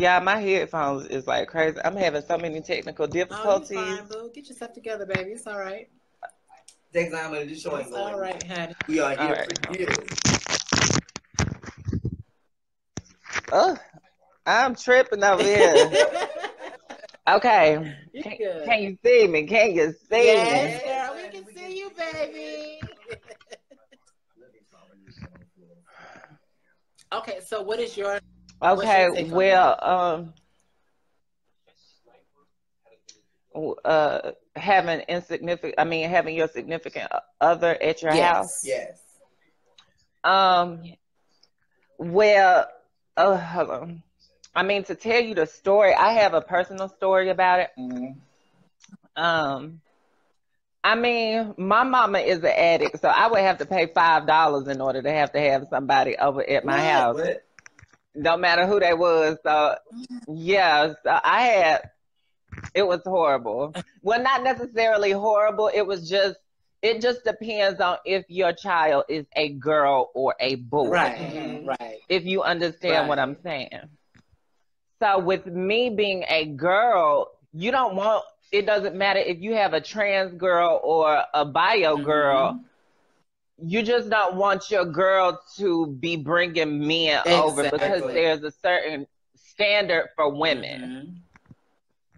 Yeah, my headphones is like crazy. I'm having so many technical difficulties. Oh, fine, boo. Get yourself together, baby. It's all right. Thanks, I'm going to just show you. It's all right, honey. We are here right. for you. Oh, I'm tripping over here. Okay. Can, can you see me? Can you see yes, me? Yes, girl. We can we see can... you, baby. Okay, so what is your... Okay, well, um, uh, having insignificant, I mean, having your significant other at your yes. house? Yes. Um, well, uh, hold on. I mean, to tell you the story, I have a personal story about it. Mm. Um, I mean, my mama is an addict, so I would have to pay five dollars in order to have to have somebody over at my what? house. What? No matter who they was. So, yeah, so I had, it was horrible. Well, not necessarily horrible. It was just, it just depends on if your child is a girl or a boy. Right, mm-hmm. right. If you understand right. what I'm saying. So with me being a girl, you don't want, it doesn't matter if you have a trans girl or a bio girl. Mm-hmm. You just don't want your girl to be bringing men exactly. over, because there's a certain standard for women. Mm-hmm.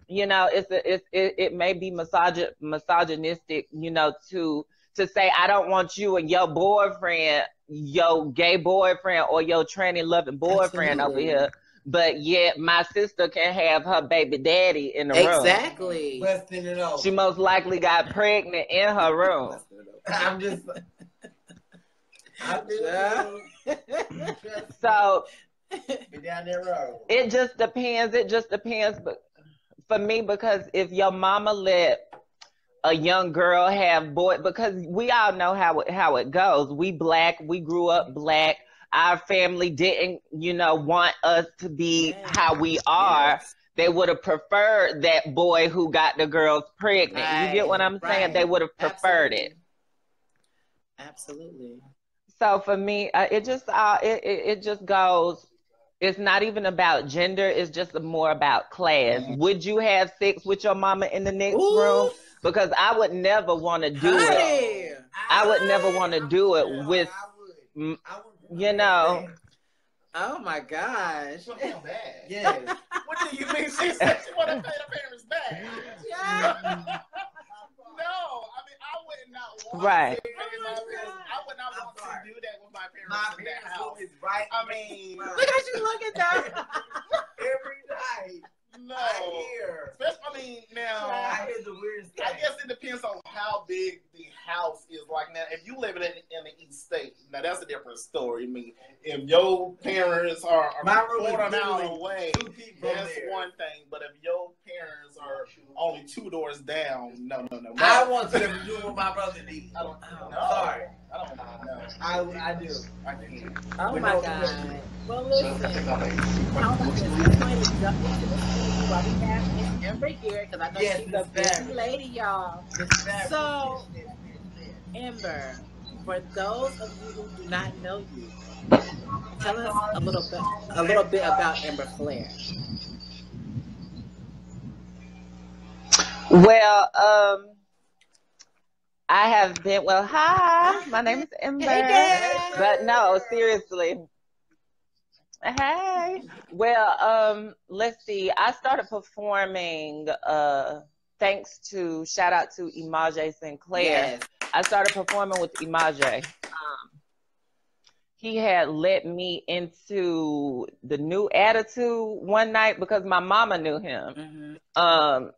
You know, it's a, it's, it, it may be misogy- misogynistic, you know, to to say, I don't want you and your boyfriend, your gay boyfriend or your tranny-loving boyfriend Absolutely. over here. But yet my sister can have her baby daddy in the exactly. room. Exactly. She most likely got pregnant in her room. I'm just... I'm just so... down that road. It just depends. It just depends. But for me, because if your mama let a young girl have boy... Because we all know how it, how it goes. We black. We grew up black. Our family didn't, you know, want us to be yes. how we are. Yes. They would have preferred that boy who got the girls pregnant. Right. You get what I'm right. saying? They would have preferred Absolutely. it. Absolutely. So for me, uh, it just uh, it, it it just goes. It's not even about gender. It's just more about class. Mm-hmm. Would you have sex with your mama in the next Ooh. room? Because I would never want to do hey. it. I, I would never want to do it I, with. I would. I would. You know. Oh my gosh. She feel bad. Yes. What do you mean? She said she wanna pay the parents back. Yeah. No, I mean I would not want right. to oh I would not I'm want sorry. to do that with my parents. My in parents that house. Is right. I mean look at you look at that every night. No. I hear. I mean, now I hear the weirdest thing. I guess it depends on how big the house is. Like now, if you live in in the East State, now that's a different story. I mean, if your parents are quarter mile away, that's there. one thing. But if your parents are only two doors down, no, no, no. no. I want to do what my brother did. I don't know. Oh, sorry, I don't know. I I do. I do. Oh but my no, God. Well, listen. How about this? Well, we have Miss Ember here because I know yes, she's a big lady, y'all. So, Ember, for those of you who do not know you, tell us a little bit, a little bit about Ember Flare. Well, um, I have been. Well, hi, my name is Ember, hey, but no, seriously. Hey. Well, um, let's see. I started performing uh, thanks to, shout out to Imaje Sinclair. Yes. I started performing with Imaje. Um, he had let me into the new attitude one night because my mama knew him. Mm-hmm. Um,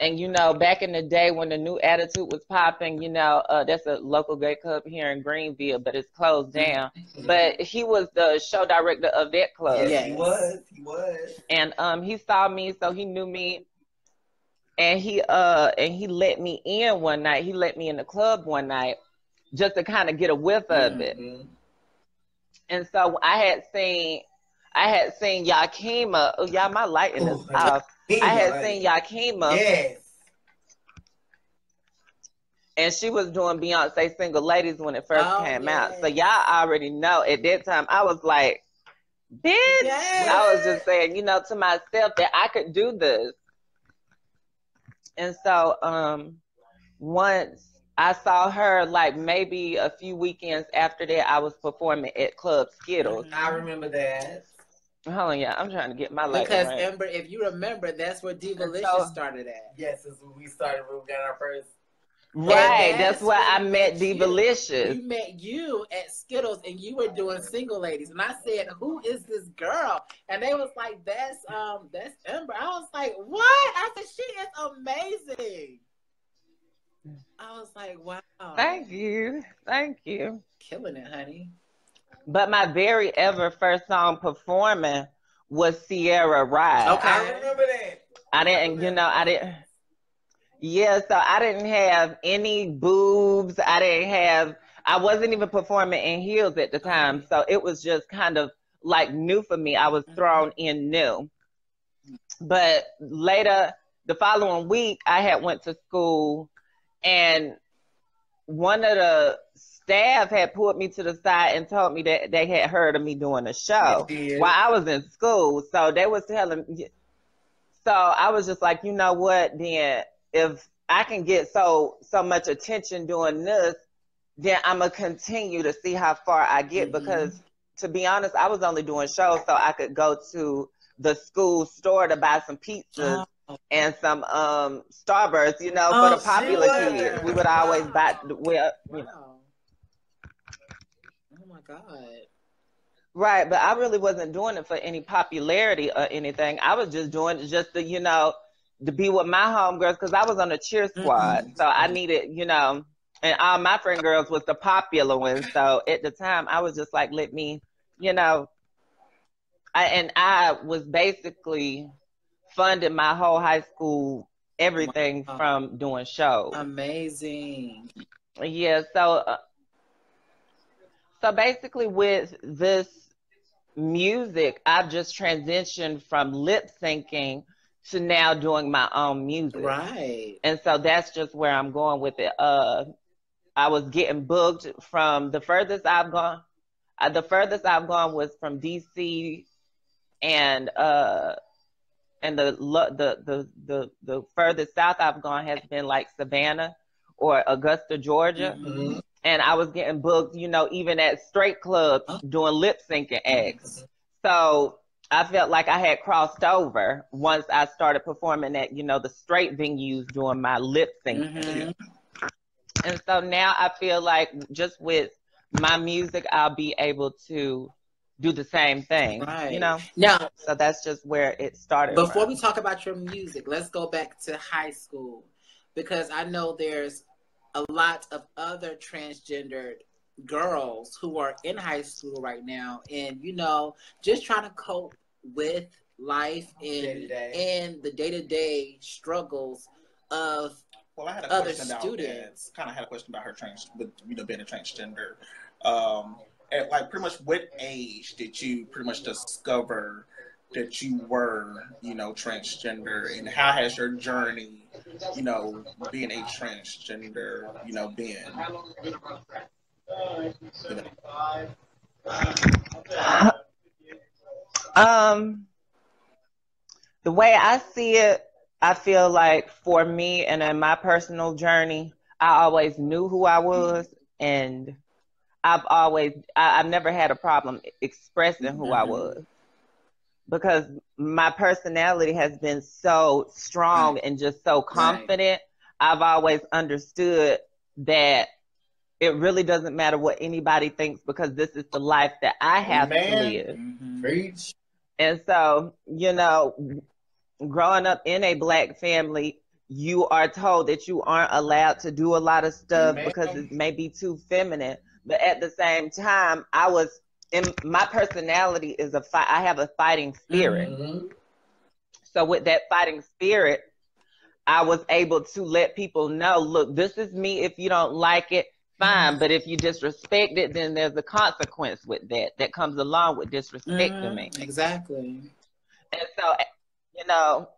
and, you know, back in the day when the new attitude was popping, you know, uh, that's a local gay club here in Greenville, but it's closed down. Mm-hmm. But he was the show director of that club. Yeah, he was. He was. And um, he saw me, so he knew me. And he uh, and he let me in one night. He let me in the club one night just to kind of get a whiff of mm-hmm. it. And so I had seen, I had seen Yakima. Oh, y'all, my lighting is off. I had seen Yakima, yes. and she was doing Beyonce Single Ladies when it first oh, came yes. out. So y'all already know at that time, I was like, bitch. Yes. I was just saying, you know, to myself that I could do this. And so um, once I saw her, like maybe a few weekends after that, I was performing at Club Skittles. I remember that. Hold on, yeah, I'm trying to get my life Because, right. Ember, if you remember, that's where Devalicious so, started at. Yes, that's when we started, when we got our first Right, that's, that's why I met Devalicious. We met you at Skittles and you were doing Single Ladies. And I said, who is this girl? And they was like, that's um, that's Ember. I was like, what? I said, she is amazing. I was like, wow. Thank you. Thank you. Killing it, honey. But my very ever first song performing was Sierra Ride. Okay, I remember that. I didn't, you know, I didn't. Yeah, so I didn't have any boobs. I didn't have, I wasn't even performing in heels at the time. So it was just kind of like new for me. I was thrown in new. But later, the following week, I had went to school and one of the staff had pulled me to the side and told me that they had heard of me doing a show while I was in school. So they was telling me. So I was just like, you know what, then if I can get so so much attention doing this, then I'm going to continue to see how far I get. Mm-hmm. Because to be honest, I was only doing shows so I could go to the school store to buy some pizzas. Oh. And some um, Starbursts, you know, oh, for the popular kids. We would always wow. buy, well, wow. you know. Oh my God. Right, but I really wasn't doing it for any popularity or anything. I was just doing it just to, you know, to be with my homegirls because I was on a cheer squad. Mm-hmm. So I needed, you know, and all my friend girls was the popular ones. So at the time, I was just like, let me, you know, I, and I was basically funded my whole high school everything wow. from doing shows. Amazing. Yeah, so uh, so basically with this music, I've just transitioned from lip syncing to now doing my own music. Right. And so that's just where I'm going with it. Uh, I was getting booked from the furthest I've gone. Uh, the furthest I've gone was from D C and uh And the, the the the the furthest south I've gone has been like Savannah or Augusta, Georgia. Mm-hmm. And I was getting booked, you know, even at straight clubs huh? doing lip syncing acts. So I felt like I had crossed over once I started performing at, you know, the straight venues doing my lip syncing. Mm-hmm. And so now I feel like just with my music, I'll be able to do the same thing, right. you know? Now, so that's just where it started. Before from. we talk about your music, let's go back to high school, because I know there's a lot of other transgendered girls who are in high school right now and, you know, just trying to cope with life and, day-to-day. and the day-to-day struggles of well, I had a other question students. Kind of had a question about her trans, with, you know, being a transgender. Um, At like pretty much what age did you pretty much discover that you were, you know, transgender, and how has your journey, you know, being a transgender, you know, been? You know? Um, the way I see it, I feel like for me and in my personal journey, I always knew who I was, and I've always, I, I've never had a problem expressing who I was, because my personality has been so strong right. and just so confident. Right. I've always understood that it really doesn't matter what anybody thinks, because this is the life that I have Amen. to live. Mm-hmm. Preach. And so, you know, growing up in a Black family, you are told that you aren't allowed to do a lot of stuff Amen. because it may be too feminine. But at the same time, I was in my personality is a fight. I have a fighting spirit. Mm-hmm. So with that fighting spirit, I was able to let people know, look, this is me. If you don't like it, fine. Mm-hmm. But if you disrespect it, then there's a consequence with that that comes along with disrespecting mm-hmm. me. Exactly. And so, you know,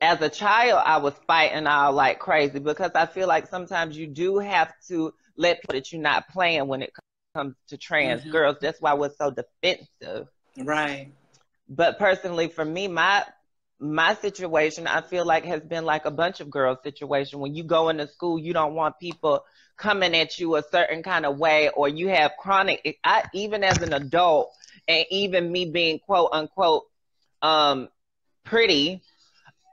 as a child, I was fighting all like crazy, because I feel like sometimes you do have to let people that you're not playing when it comes to trans mm-hmm. girls. That's why we're so defensive. Right. But personally, for me, my my situation, I feel like has been like a bunch of girls' situation. When you go into school, you don't want people coming at you a certain kind of way, or you have chronic, I, even as an adult, and even me being quote unquote um, pretty,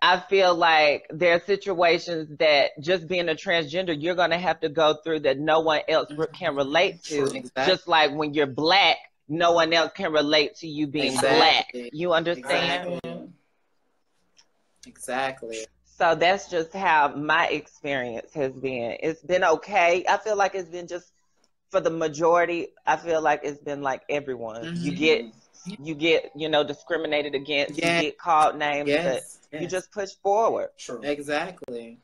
I feel like there are situations that just being a transgender, you're going to have to go through that no one else can relate to. Exactly. Just like when you're black, no one else can relate to you being exactly. black. You understand? Exactly. exactly. So that's just how my experience has been. It's been okay. I feel like it's been just for the majority. I feel like it's been like everyone. Mm-hmm. You get... You get, you know, discriminated against. Yes. You get called names. Yes. But yes. You just push forward. True. Exactly.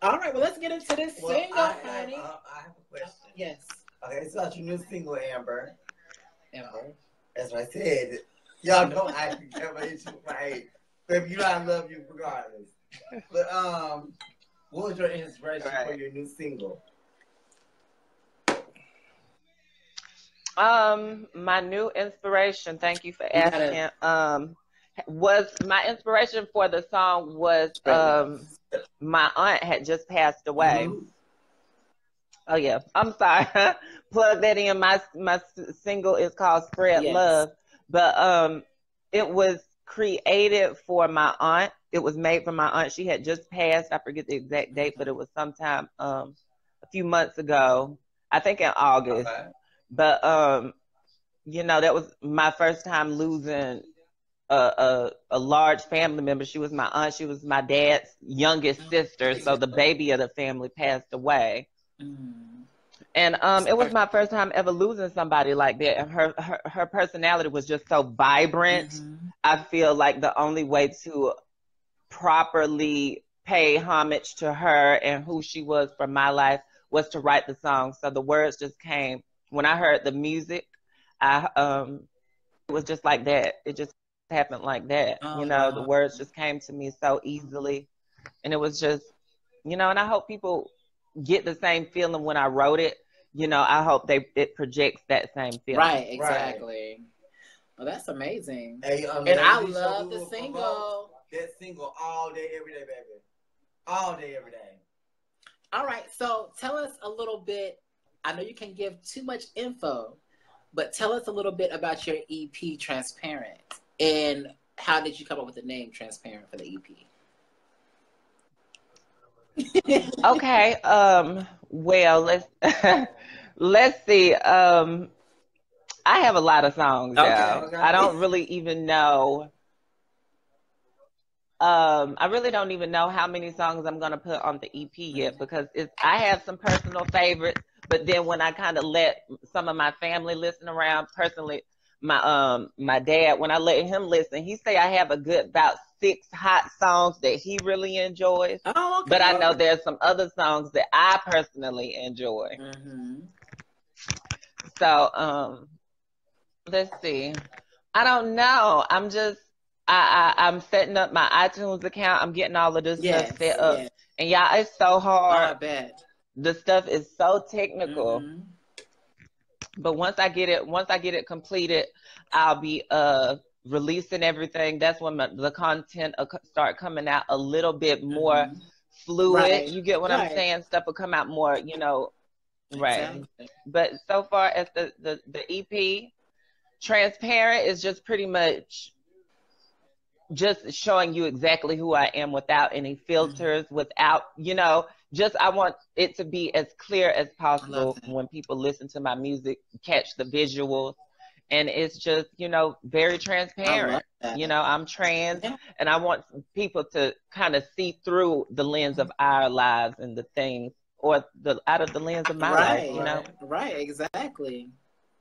All right. Well, let's get into this well, single, I, honey. I, uh, I have a question. Yes. Okay, it's about your new single, Amber. Amber. That's what I said. Y'all know I can get my issue right. But if you know, I love you regardless. But um, what was your inspiration right. for your new single? Um, my new inspiration, thank you for asking, um, was my inspiration for the song was, um, my aunt had just passed away. Mm-hmm. Oh yeah, I'm sorry. Plug that in. My, my single is called Spread yes. Love, but, um, it was created for my aunt. It was made for my aunt. She had just passed. I forget the exact date, but it was sometime, um, a few months ago, I think in August. Okay. But, um, you know, that was my first time losing a, a, a large family member. She was my aunt. She was my dad's youngest sister. So the baby of the family passed away. Mm. And um, it was my first time ever losing somebody like that. And her, her, her personality was just so vibrant. Mm-hmm. I feel like the only way to properly pay homage to her and who she was for my life was to write the song. So the words just came. When I heard the music, I um, it was just like that. It just happened like that. Oh, you know, no. The words just came to me so easily. And it was just, you know, and I hope people get the same feeling when I wrote it. You know, I hope they it projects that same feeling. Right, exactly. Right. Well, that's amazing. Hey, um, and I love the single. That single all day, every day, baby. All day, every day. All right, so tell us a little bit. I know you can't give too much info, but tell us a little bit about your E P, Transparent, and how did you come up with the name Transparent for the E P? Okay, um, well, let's, let's see. Um, I have a lot of songs, okay, though. Okay. I don't really even know. Um, I really don't even know how many songs I'm going to put on the E P yet, because it's, I have some personal favorites. But then when I kind of let some of my family listen around, personally, my um my dad, when I let him listen, he say I have a good about six hot songs that he really enjoys. Oh, okay. But I know there's some other songs that I personally enjoy. Mm-hmm. So um, let's see. I don't know. I'm just I, I I'm setting up my iTunes account. I'm getting all of this yes, stuff set up, yes. and y'all, it's so hard. Oh, I bet. The stuff is so technical, mm-hmm. but once I get it, once I get it completed, I'll be uh, releasing everything. That's when my, the content will start coming out a little bit more mm-hmm. fluid. Right. You get what right. I'm saying? Stuff will come out more, you know, right. Exactly. But so far as the, the, the E P, Transparent is just pretty much just showing you exactly who I am without any filters, mm-hmm. without, you know, just I want it to be as clear as possible when people listen to my music, catch the visuals. And it's just, you know, very transparent. You know, I'm trans, yeah. and I want people to kind of see through the lens of our lives and the things, or the out of the lens of my right, life, you know? Right, exactly.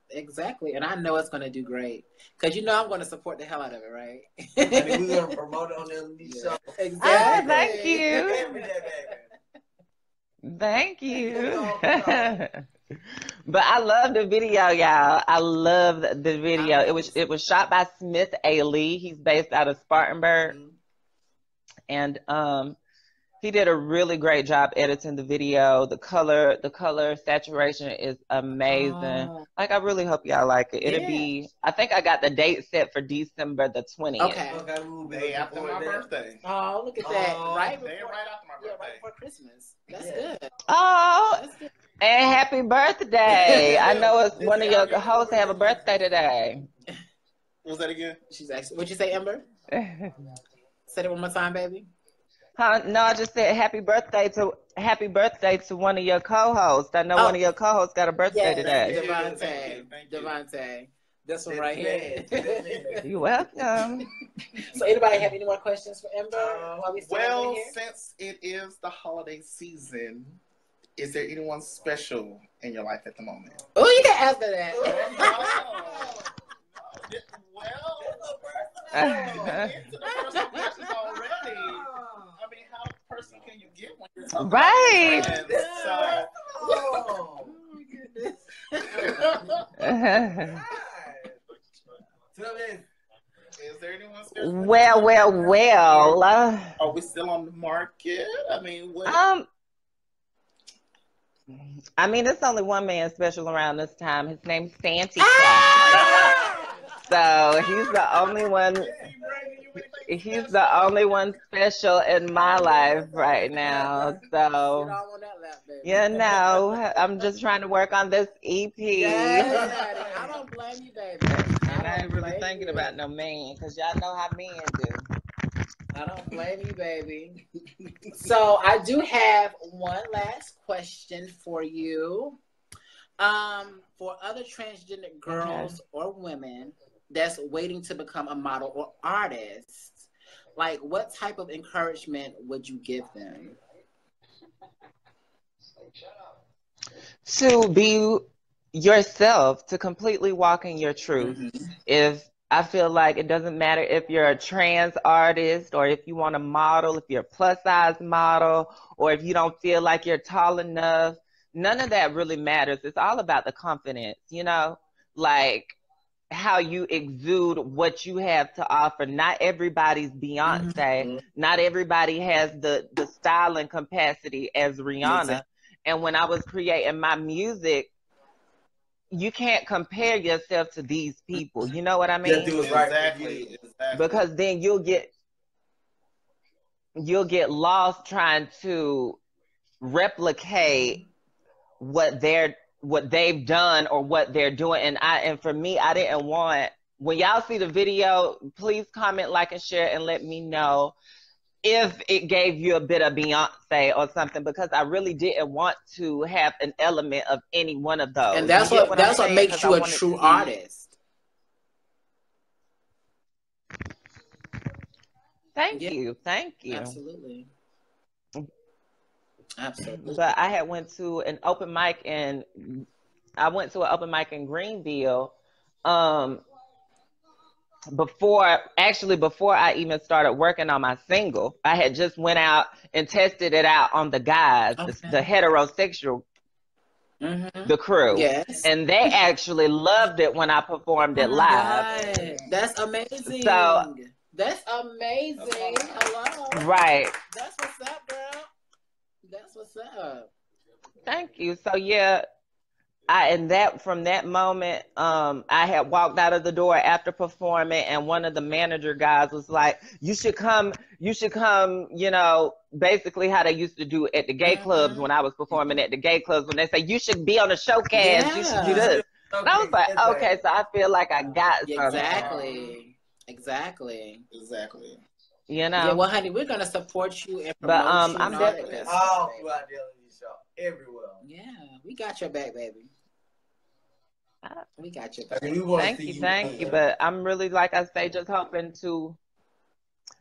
Exactly. And I know it's going to do great. Because you know I'm going to support the hell out of it, right? I mean, we're going to promote it on the L and D Show. Exactly. Oh, thank you. Thank you. But I love the video, y'all. I love the video. It was it was shot by Smith A. Lee. He's based out of Spartanburg. Mm-hmm. And um he did a really great job editing the video. The color, the color saturation is amazing. Oh. Like I really hope y'all like it. It'll yeah. be I think I got the date set for December the twentieth. Okay. Okay. Ooh, day after my birthday. Oh, look at that. Oh, right before, right after my birthday. Yeah, right before Christmas. That's yeah. good. Oh, that's good. And happy birthday. I know it's one of your hosts have a birthday today. What was that again? She's actually what'd you say, Ember? Say it one more time, baby. Huh? No, I just said happy birthday to happy birthday to one of your co-hosts. I know oh. one of your co-hosts got a birthday yes. today. Devontae, thank you. Thank you. Devontae, this one right here. You're welcome. So, anybody have any more questions for Ember? Um, while we well, here? Since it is the holiday season, is there anyone special in your life at the moment? Oh, you can ask that. Oh, no. No. Well, uh-huh. into the personal questions already. I mean, how personal can you get when you're talking right. about your friends? So, oh, my goodness. Uh-huh. Tell me, is there anyone special? Well, well, well. Uh, Are we still on the market? I mean, what? Um, I mean, there's only one man special around this time. His name's Fancy Clark. Ah! So he's the only one. He's the only one special in my life right now. So you know, I'm just trying to work on this E P. I don't blame you, baby. And I ain't really thinking about no man, because y'all know how men do. I don't blame you, baby. So I do have one last question for you. Um, for other transgender girls okay. or women that's waiting to become a model or artist, like what type of encouragement would you give them? To be yourself, to completely walk in your truth. Mm-hmm. If I feel like it doesn't matter if you're a trans artist or if you want to model, if you're a plus size model, or if you don't feel like you're tall enough, none of that really matters. It's all about the confidence, you know, like how you exude what you have to offer. Not everybody's Beyonce. Mm-hmm. Not everybody has the, the styling capacity as Rihanna. Exactly. And when I was creating my music, you can't compare yourself to these people. You know what I mean? Yeah, dude, right. Exactly. Exactly. Because then you'll get you'll get lost trying to replicate what they're what they've done or what they're doing. And I and for me, I didn't want when y'all see the video, please comment, like, and share, and let me know if it gave you a bit of Beyonce or something, because I really didn't want to have an element of any one of those. And that's what, what that's what makes you a true artist. Thank yeah. you, thank you. Absolutely, absolutely. But I had went to an open mic and I went to an open mic in Greenville. Um, before actually before I even started working on my single, I had just went out and tested it out on the guys, okay. the, the heterosexual mm-hmm. the crew, yes, and they actually loved it when I performed it oh live. God. That's amazing. So that's amazing. Hello. Right, that's what's up, girl. That's what's up. Thank you. So yeah, I, and that from that moment, um, I had walked out of the door after performing, and one of the manager guys was like, "You should come, you should come." You know, basically how they used to do at the gay clubs mm-hmm. when I was performing at the gay clubs, when they say you should be on a showcase, yeah. you should do this. Okay. And I was like, exactly. okay, so I feel like I got something. Exactly, exactly, exactly. You know, yeah, well, honey, we're gonna support you and promote but, um, you I'm definitely all throughout the L and D show, everywhere. Yeah, we got your back, baby. We got you. I mean, thank you, you, thank you. But I'm really, like I say, just hoping to.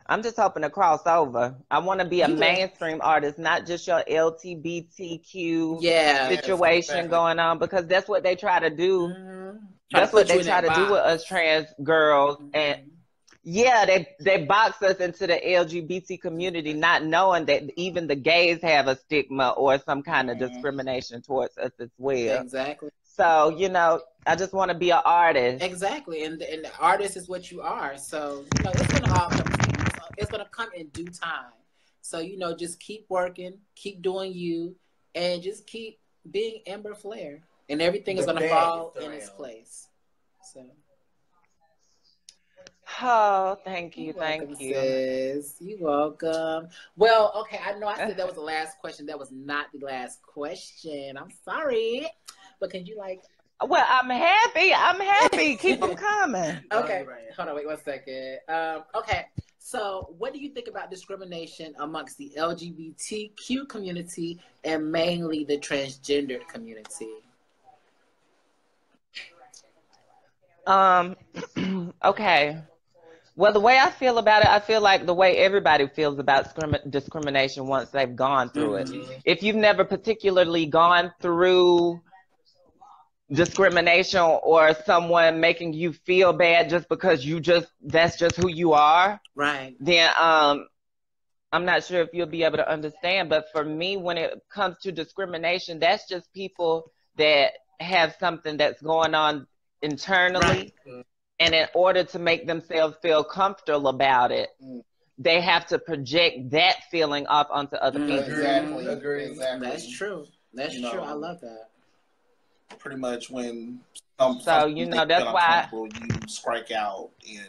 I'm just hoping to cross over. I want to be a you mainstream will. artist, not just your L G B T Q yeah, situation exactly. going on, because that's what they try to do. Mm-hmm. That's what they try to box. do with us trans girls, mm-hmm. and yeah, they they box us into the L G B T community, not knowing that even the gays have a stigma or some kind mm-hmm. of discrimination towards us as well. Exactly. So, you know, I just want to be an artist. Exactly. And, and the artist is what you are. So, you know, it's going to all come it's going to come in due time. So, you know, just keep working, keep doing you, and just keep being Ember Flare. And everything the is going to fall in its place. So. Oh, thank you. You're thank welcome, you. Sis. You're welcome. Well, okay, I know I said that was the last question. That was not the last question. I'm sorry. But can you like? Well, I'm happy. I'm happy. Keep them coming. Okay. Hold on. Wait one second. Um, okay. So what do you think about discrimination amongst the L G B T Q community and mainly the transgendered community? Um, okay. Well, the way I feel about it, I feel like the way everybody feels about discrimination once they've gone through mm-hmm. it. If you've never particularly gone through discrimination or someone making you feel bad just because you just, that's just who you are. Right. Then um, I'm not sure if you'll be able to understand, but for me, when it comes to discrimination, that's just people that have something that's going on internally. Right. And in order to make themselves feel comfortable about it, mm. they have to project that feeling off onto other mm-hmm. people. Exactly. Agree. Exactly. That's true. That's you true. Know, I love that. Pretty much when um, so you know that's why you strike out and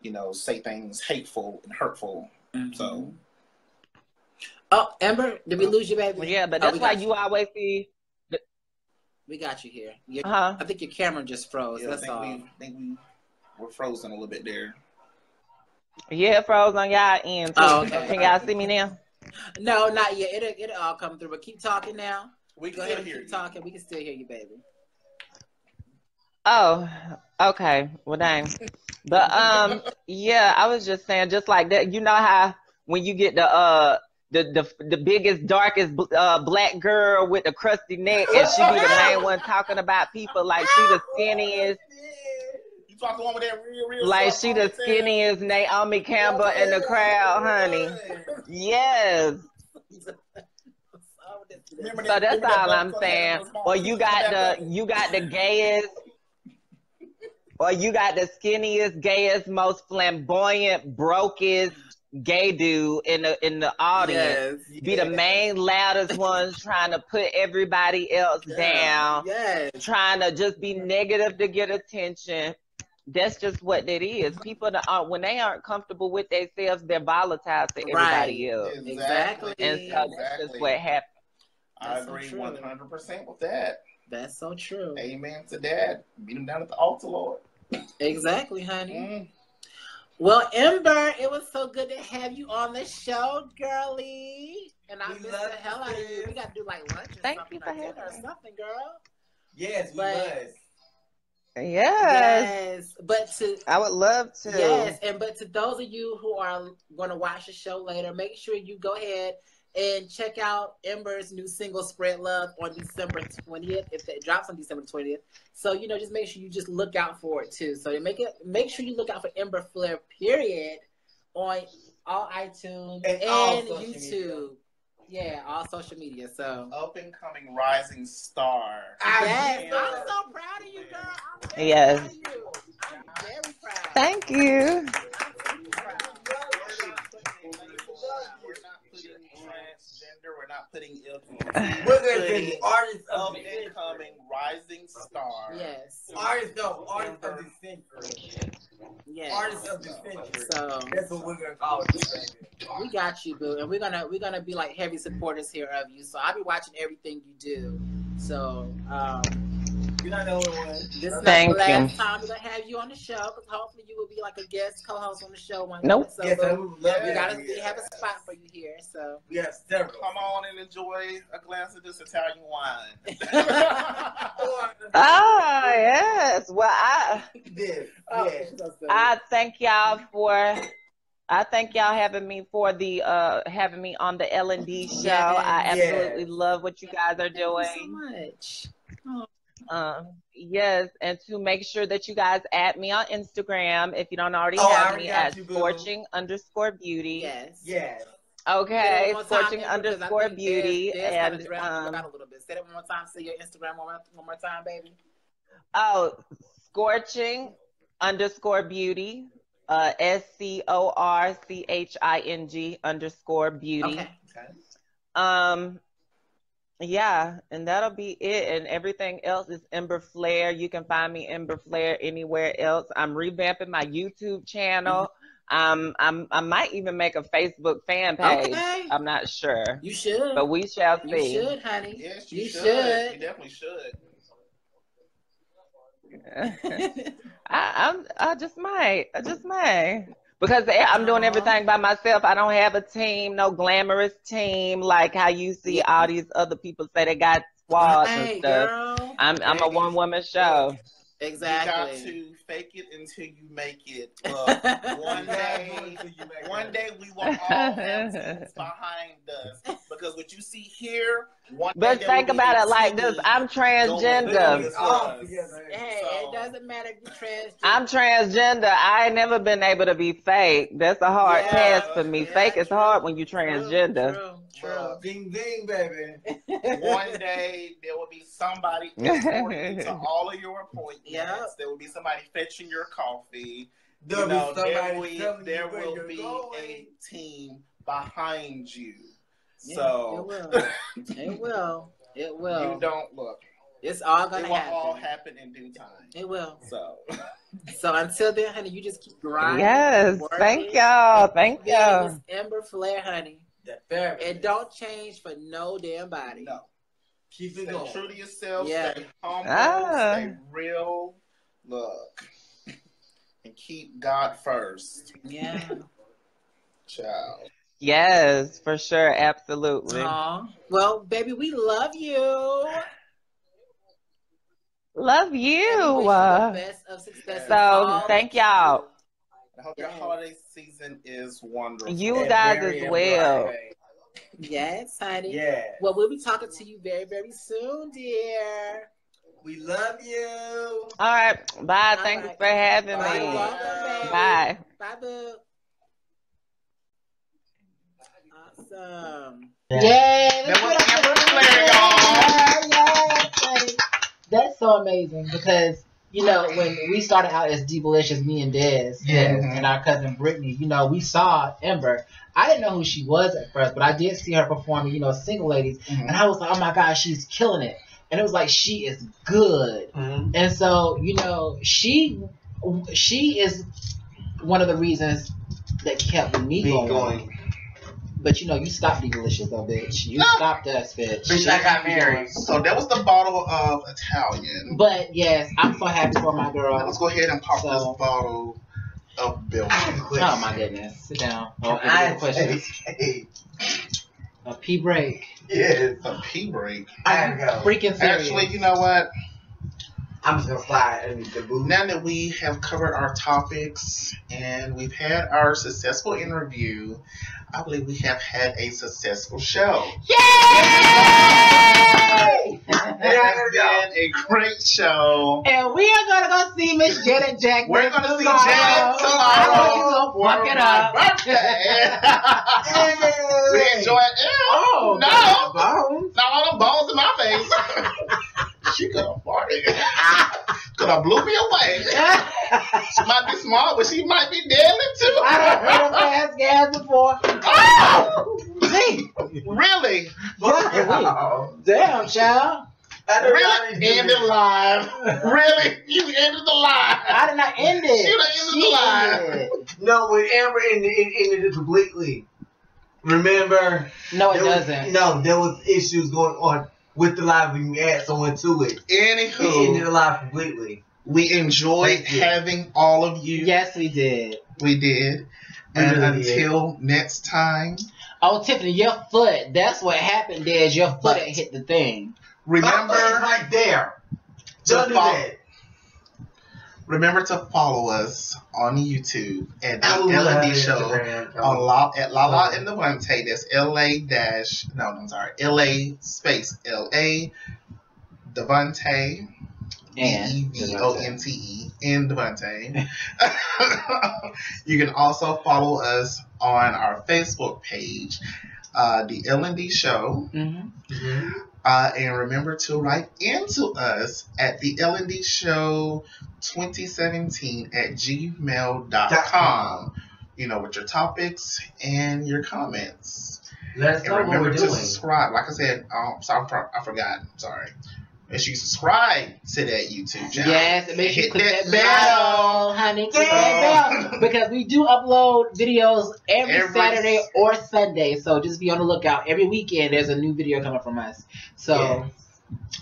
you know say things hateful and hurtful. Mm-hmm. So oh, Ember, did we lose you, baby? Yeah, but that's oh, why you, you always see. We got you here. Your, uh-huh. I think your camera just froze. Yeah, that's I think all. We, I think we were frozen a little bit there. Yeah, it froze on y'all end. Too. Oh, okay. Can y'all see me now? No, not yet. It'll, it'll all come through, but keep talking now. We can Go still ahead and hear keep you. Talking. We can still hear you, baby. Oh, okay. Well, dang. But, um, yeah, I was just saying, just like that, you know how when you get the, uh, The, the the biggest, darkest uh, black girl with the crusty neck, and she be the main one talking about people like she the skinniest. You talk the one with that real, real like she the skinniest Naomi Campbell in the crowd, honey. Yes. So that's all I'm saying. Or you got the you got the gayest. Or you got the skinniest, gayest, most flamboyant, brokest gay dude in the in the audience, yes, be yes. the main loudest ones trying to put everybody else yeah, down, yes. trying to just be negative to get attention. That's just what that is. People that aren't, when they aren't comfortable with themselves, they're volatile to everybody right. else. Exactly. And so exactly. that's just what happened. I that's agree so one hundred percent with that. That's so true. Amen to that. Beat them down at the altar, Lord. Exactly, honey. Mm. Well, Ember, it was so good to have you on the show, girlie. And I miss the hell out of you. We got to do like lunch or Thank something. Thank you for like having or something, girl. Yes, we must. Yes. Yes. But to, I would love to. Yes, and but to those of you who are going to watch the show later, make sure you go ahead and check out Ember's new single, Spread Love, on December twentieth. If it drops on December twentieth. So, you know, just make sure you just look out for it, too. So you make it, make sure you look out for Ember Flare, period, on all iTunes and, and all YouTube. Media. Yeah, all social media. So up-and-coming rising star. Yes, yeah. I'm so proud of you, girl. I'm very yes. proud of you. I'm very proud. Thank you. I'm proud. Transgender, we're not putting L G B T. We're going to be artists of the incoming rising star. Yes. Artists, no, artists of the century. Yes. Artists of the century. So that's what we're going to call it. We got you, boo, and we're gonna we're gonna be like heavy supporters here of you. So I'll be watching everything you do. So um, you're not the only one. This is Thank the last you. Time we're gonna have you on the show, because hopefully you will be like a guest co-host on the show one nope. day. So yes, I would love we it. Gotta yes. have a spot for you here. So yes, come on and enjoy a glass of this Italian wine. Oh yes, well I yes. Oh, yes. I thank y'all for. I thank y'all having me for the uh, having me on the L and D show. Yes, I absolutely yes. love what you guys are doing. Thank you so much. Oh. Um, yes, and to make sure that you guys add me on Instagram if you don't already oh, have already me at you, scorching underscore beauty. Yes. Yes. Okay, scorching underscore beauty there's, there's and um, a little bit. Say it one more time. Say your Instagram one, one more time, baby. Oh, scorching underscore beauty. Uh, S C O R C H I N G underscore beauty. Okay. Okay. Um, yeah, and that'll be it. And everything else is Ember Flare. You can find me Ember Flare anywhere else. I'm revamping my YouTube channel. Um, I'm, I might even make a Facebook fan page. Okay. I'm not sure. You should. But we shall see. You should, honey. Yes, you, you should. should. You definitely should. I, I'm, I just might. I just might. because I'm doing everything by myself. I don't have a team, no glamorous team like how you see all these other people say they got squads hey, and stuff. Girl. I'm I'm a one woman show. Exactly. You got to fake it until you make it. Look, one day, one day we will all have teams behind us because what you see here. One but day think about it like this: I'm transgender. Oh, hey, so. It doesn't matter if you're transgender. I'm transgender. I ain't never been able to be fake. That's a hard yeah, task for me. Yeah, fake true. is hard when you're transgender. True, true, true. Well, ding ding, baby. One day there will be somebody escorting to all of your appointments. Yep. There will be somebody fetching your coffee. There'll you know, be somebody there will, there will be going. a team behind you. Yeah, so it will. it will. It will. You don't look. It's all gonna happen. It will happen. all happen in due time. It will. So, so until then, honey, you just keep grinding. Yes. Working. Thank y'all. Thank y'all. Ember Flare, honey. And don't change for no damn body. No. Keep it going. True to yourself. Yeah. Stay humble. Ah. Stay real. Look. And keep God first. Yeah. Child. Yes, for sure. Absolutely. Aww. Well, baby, we love you. Love you. Uh, best of success. So thank y'all. I hope yes. your holiday season is wonderful. You and guys as well. Bright. Yes, honey. Yeah. Well, we'll be talking to you very, very soon, dear. We love you. All right. Bye. All Thanks right. for having Bye. me. Welcome, Bye. Bye, boo. Awesome. Yeah. Yay! That was Ember Flare, y'all. Yay, yay. That's so amazing because, you know, when we started out as Devalicious, me and Dez yeah. and, and our cousin Brittany, you know, we saw Ember. I didn't know who she was at first, but I did see her performing, you know, Single Ladies, mm-hmm. and I was like, oh my God, she's killing it. And it was like, she is good. Mm-hmm. And so, you know, she she is one of the reasons that kept me, me going. going. But you know, you stopped Devalicious though, bitch. You no. stopped us, bitch. Bitch, I got married. So that was the bottle of Italian. But yes, I'm so happy for my girl. Let's go ahead and pop so, this bottle of Bill. Oh my goodness. Sit down. Oh, I questions. Hey, hey. A pee break. Yes, yeah, a pee break. I'm freaking serious. Actually, you know what? I'm just gonna slide underneath the boot. Now that we have covered our topics and we've had our successful interview, I believe we have had a successful show. Yay! Yay! It has been a great show. And we are gonna go see Miss Janet Jackson. We're gonna tomorrow. see Janet tomorrow. Fuck it up. Birthday. We enjoyed it. Oh no! Bones. Not all the bones in my face. She could have farted. Could have blew me away. She might be smart, but she might be deadly too. I done heard her fast gas before. Oh! Really? Wow. Damn, child. Really? Ended live. Really? You ended the live. I did not end it. You done ended the live. No, when Amber ended it, ended it completely. Remember? No, it doesn't. Was, no, there was issues going on. With the live, we add someone to it. Anywho. We ended the live completely. We enjoyed having all of you. Yes, we did. We did. We and really until did. next time. Oh, Tiffany, your foot. That's what happened there is your foot but, hit the thing. Remember. Right there. Don't do that. Remember to follow us on YouTube at The L and D Show on La, at La La and the Devante. That's L A dash, no, I'm sorry, L A space L A Devante and E V O N T E and Devante. You can also follow us on our Facebook page, uh, The L and D Show. Mm-hmm. Mm-hmm. Uh, and remember to write into us at the L and D Show twenty seventeen at gmail dot com. You know, with your topics and your comments. Let us know what we're doing. And remember to subscribe. Like I said, um, so I'm pro- I forgot. I'm sorry. Make sure you subscribe to that YouTube channel. Yes, and make sure you click that, that bell, bell, honey. Click that bell because we do upload videos every, every Saturday or Sunday. So just be on the lookout. Every weekend, there's a new video coming from us. So, yes.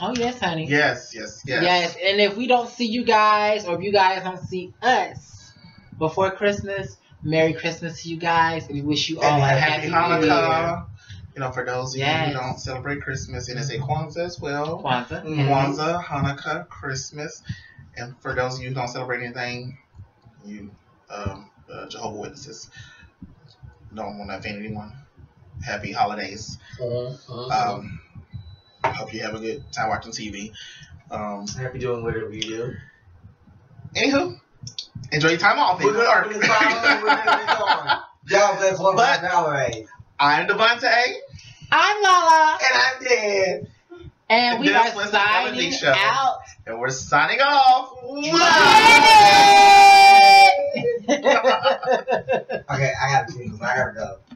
oh yes, honey. Yes, yes, yes. Yes, and if we don't see you guys, or if you guys don't see us before Christmas, Merry Christmas to you guys, and we wish you all a happy, happy Hanukkah. You know, for those of yes. you who don't celebrate Christmas, it is a Kwanzaa as well. Kwanzaa. Kwanzaa, Hanukkah, Christmas. And for those of you who don't celebrate anything, you um, uh, Jehovah's Witnesses, don't want to offend anyone. Happy holidays. Mm-hmm. Um, hope you have a good time watching T V. Um, happy doing whatever you do. Anywho, enjoy your time off. We're going to be gone. Y'all been for about an hour, right? I'm Devontae. I'm Lala. And I'm Dan. And we are signing out. And we're signing off. Okay, I got to do this. I got to go.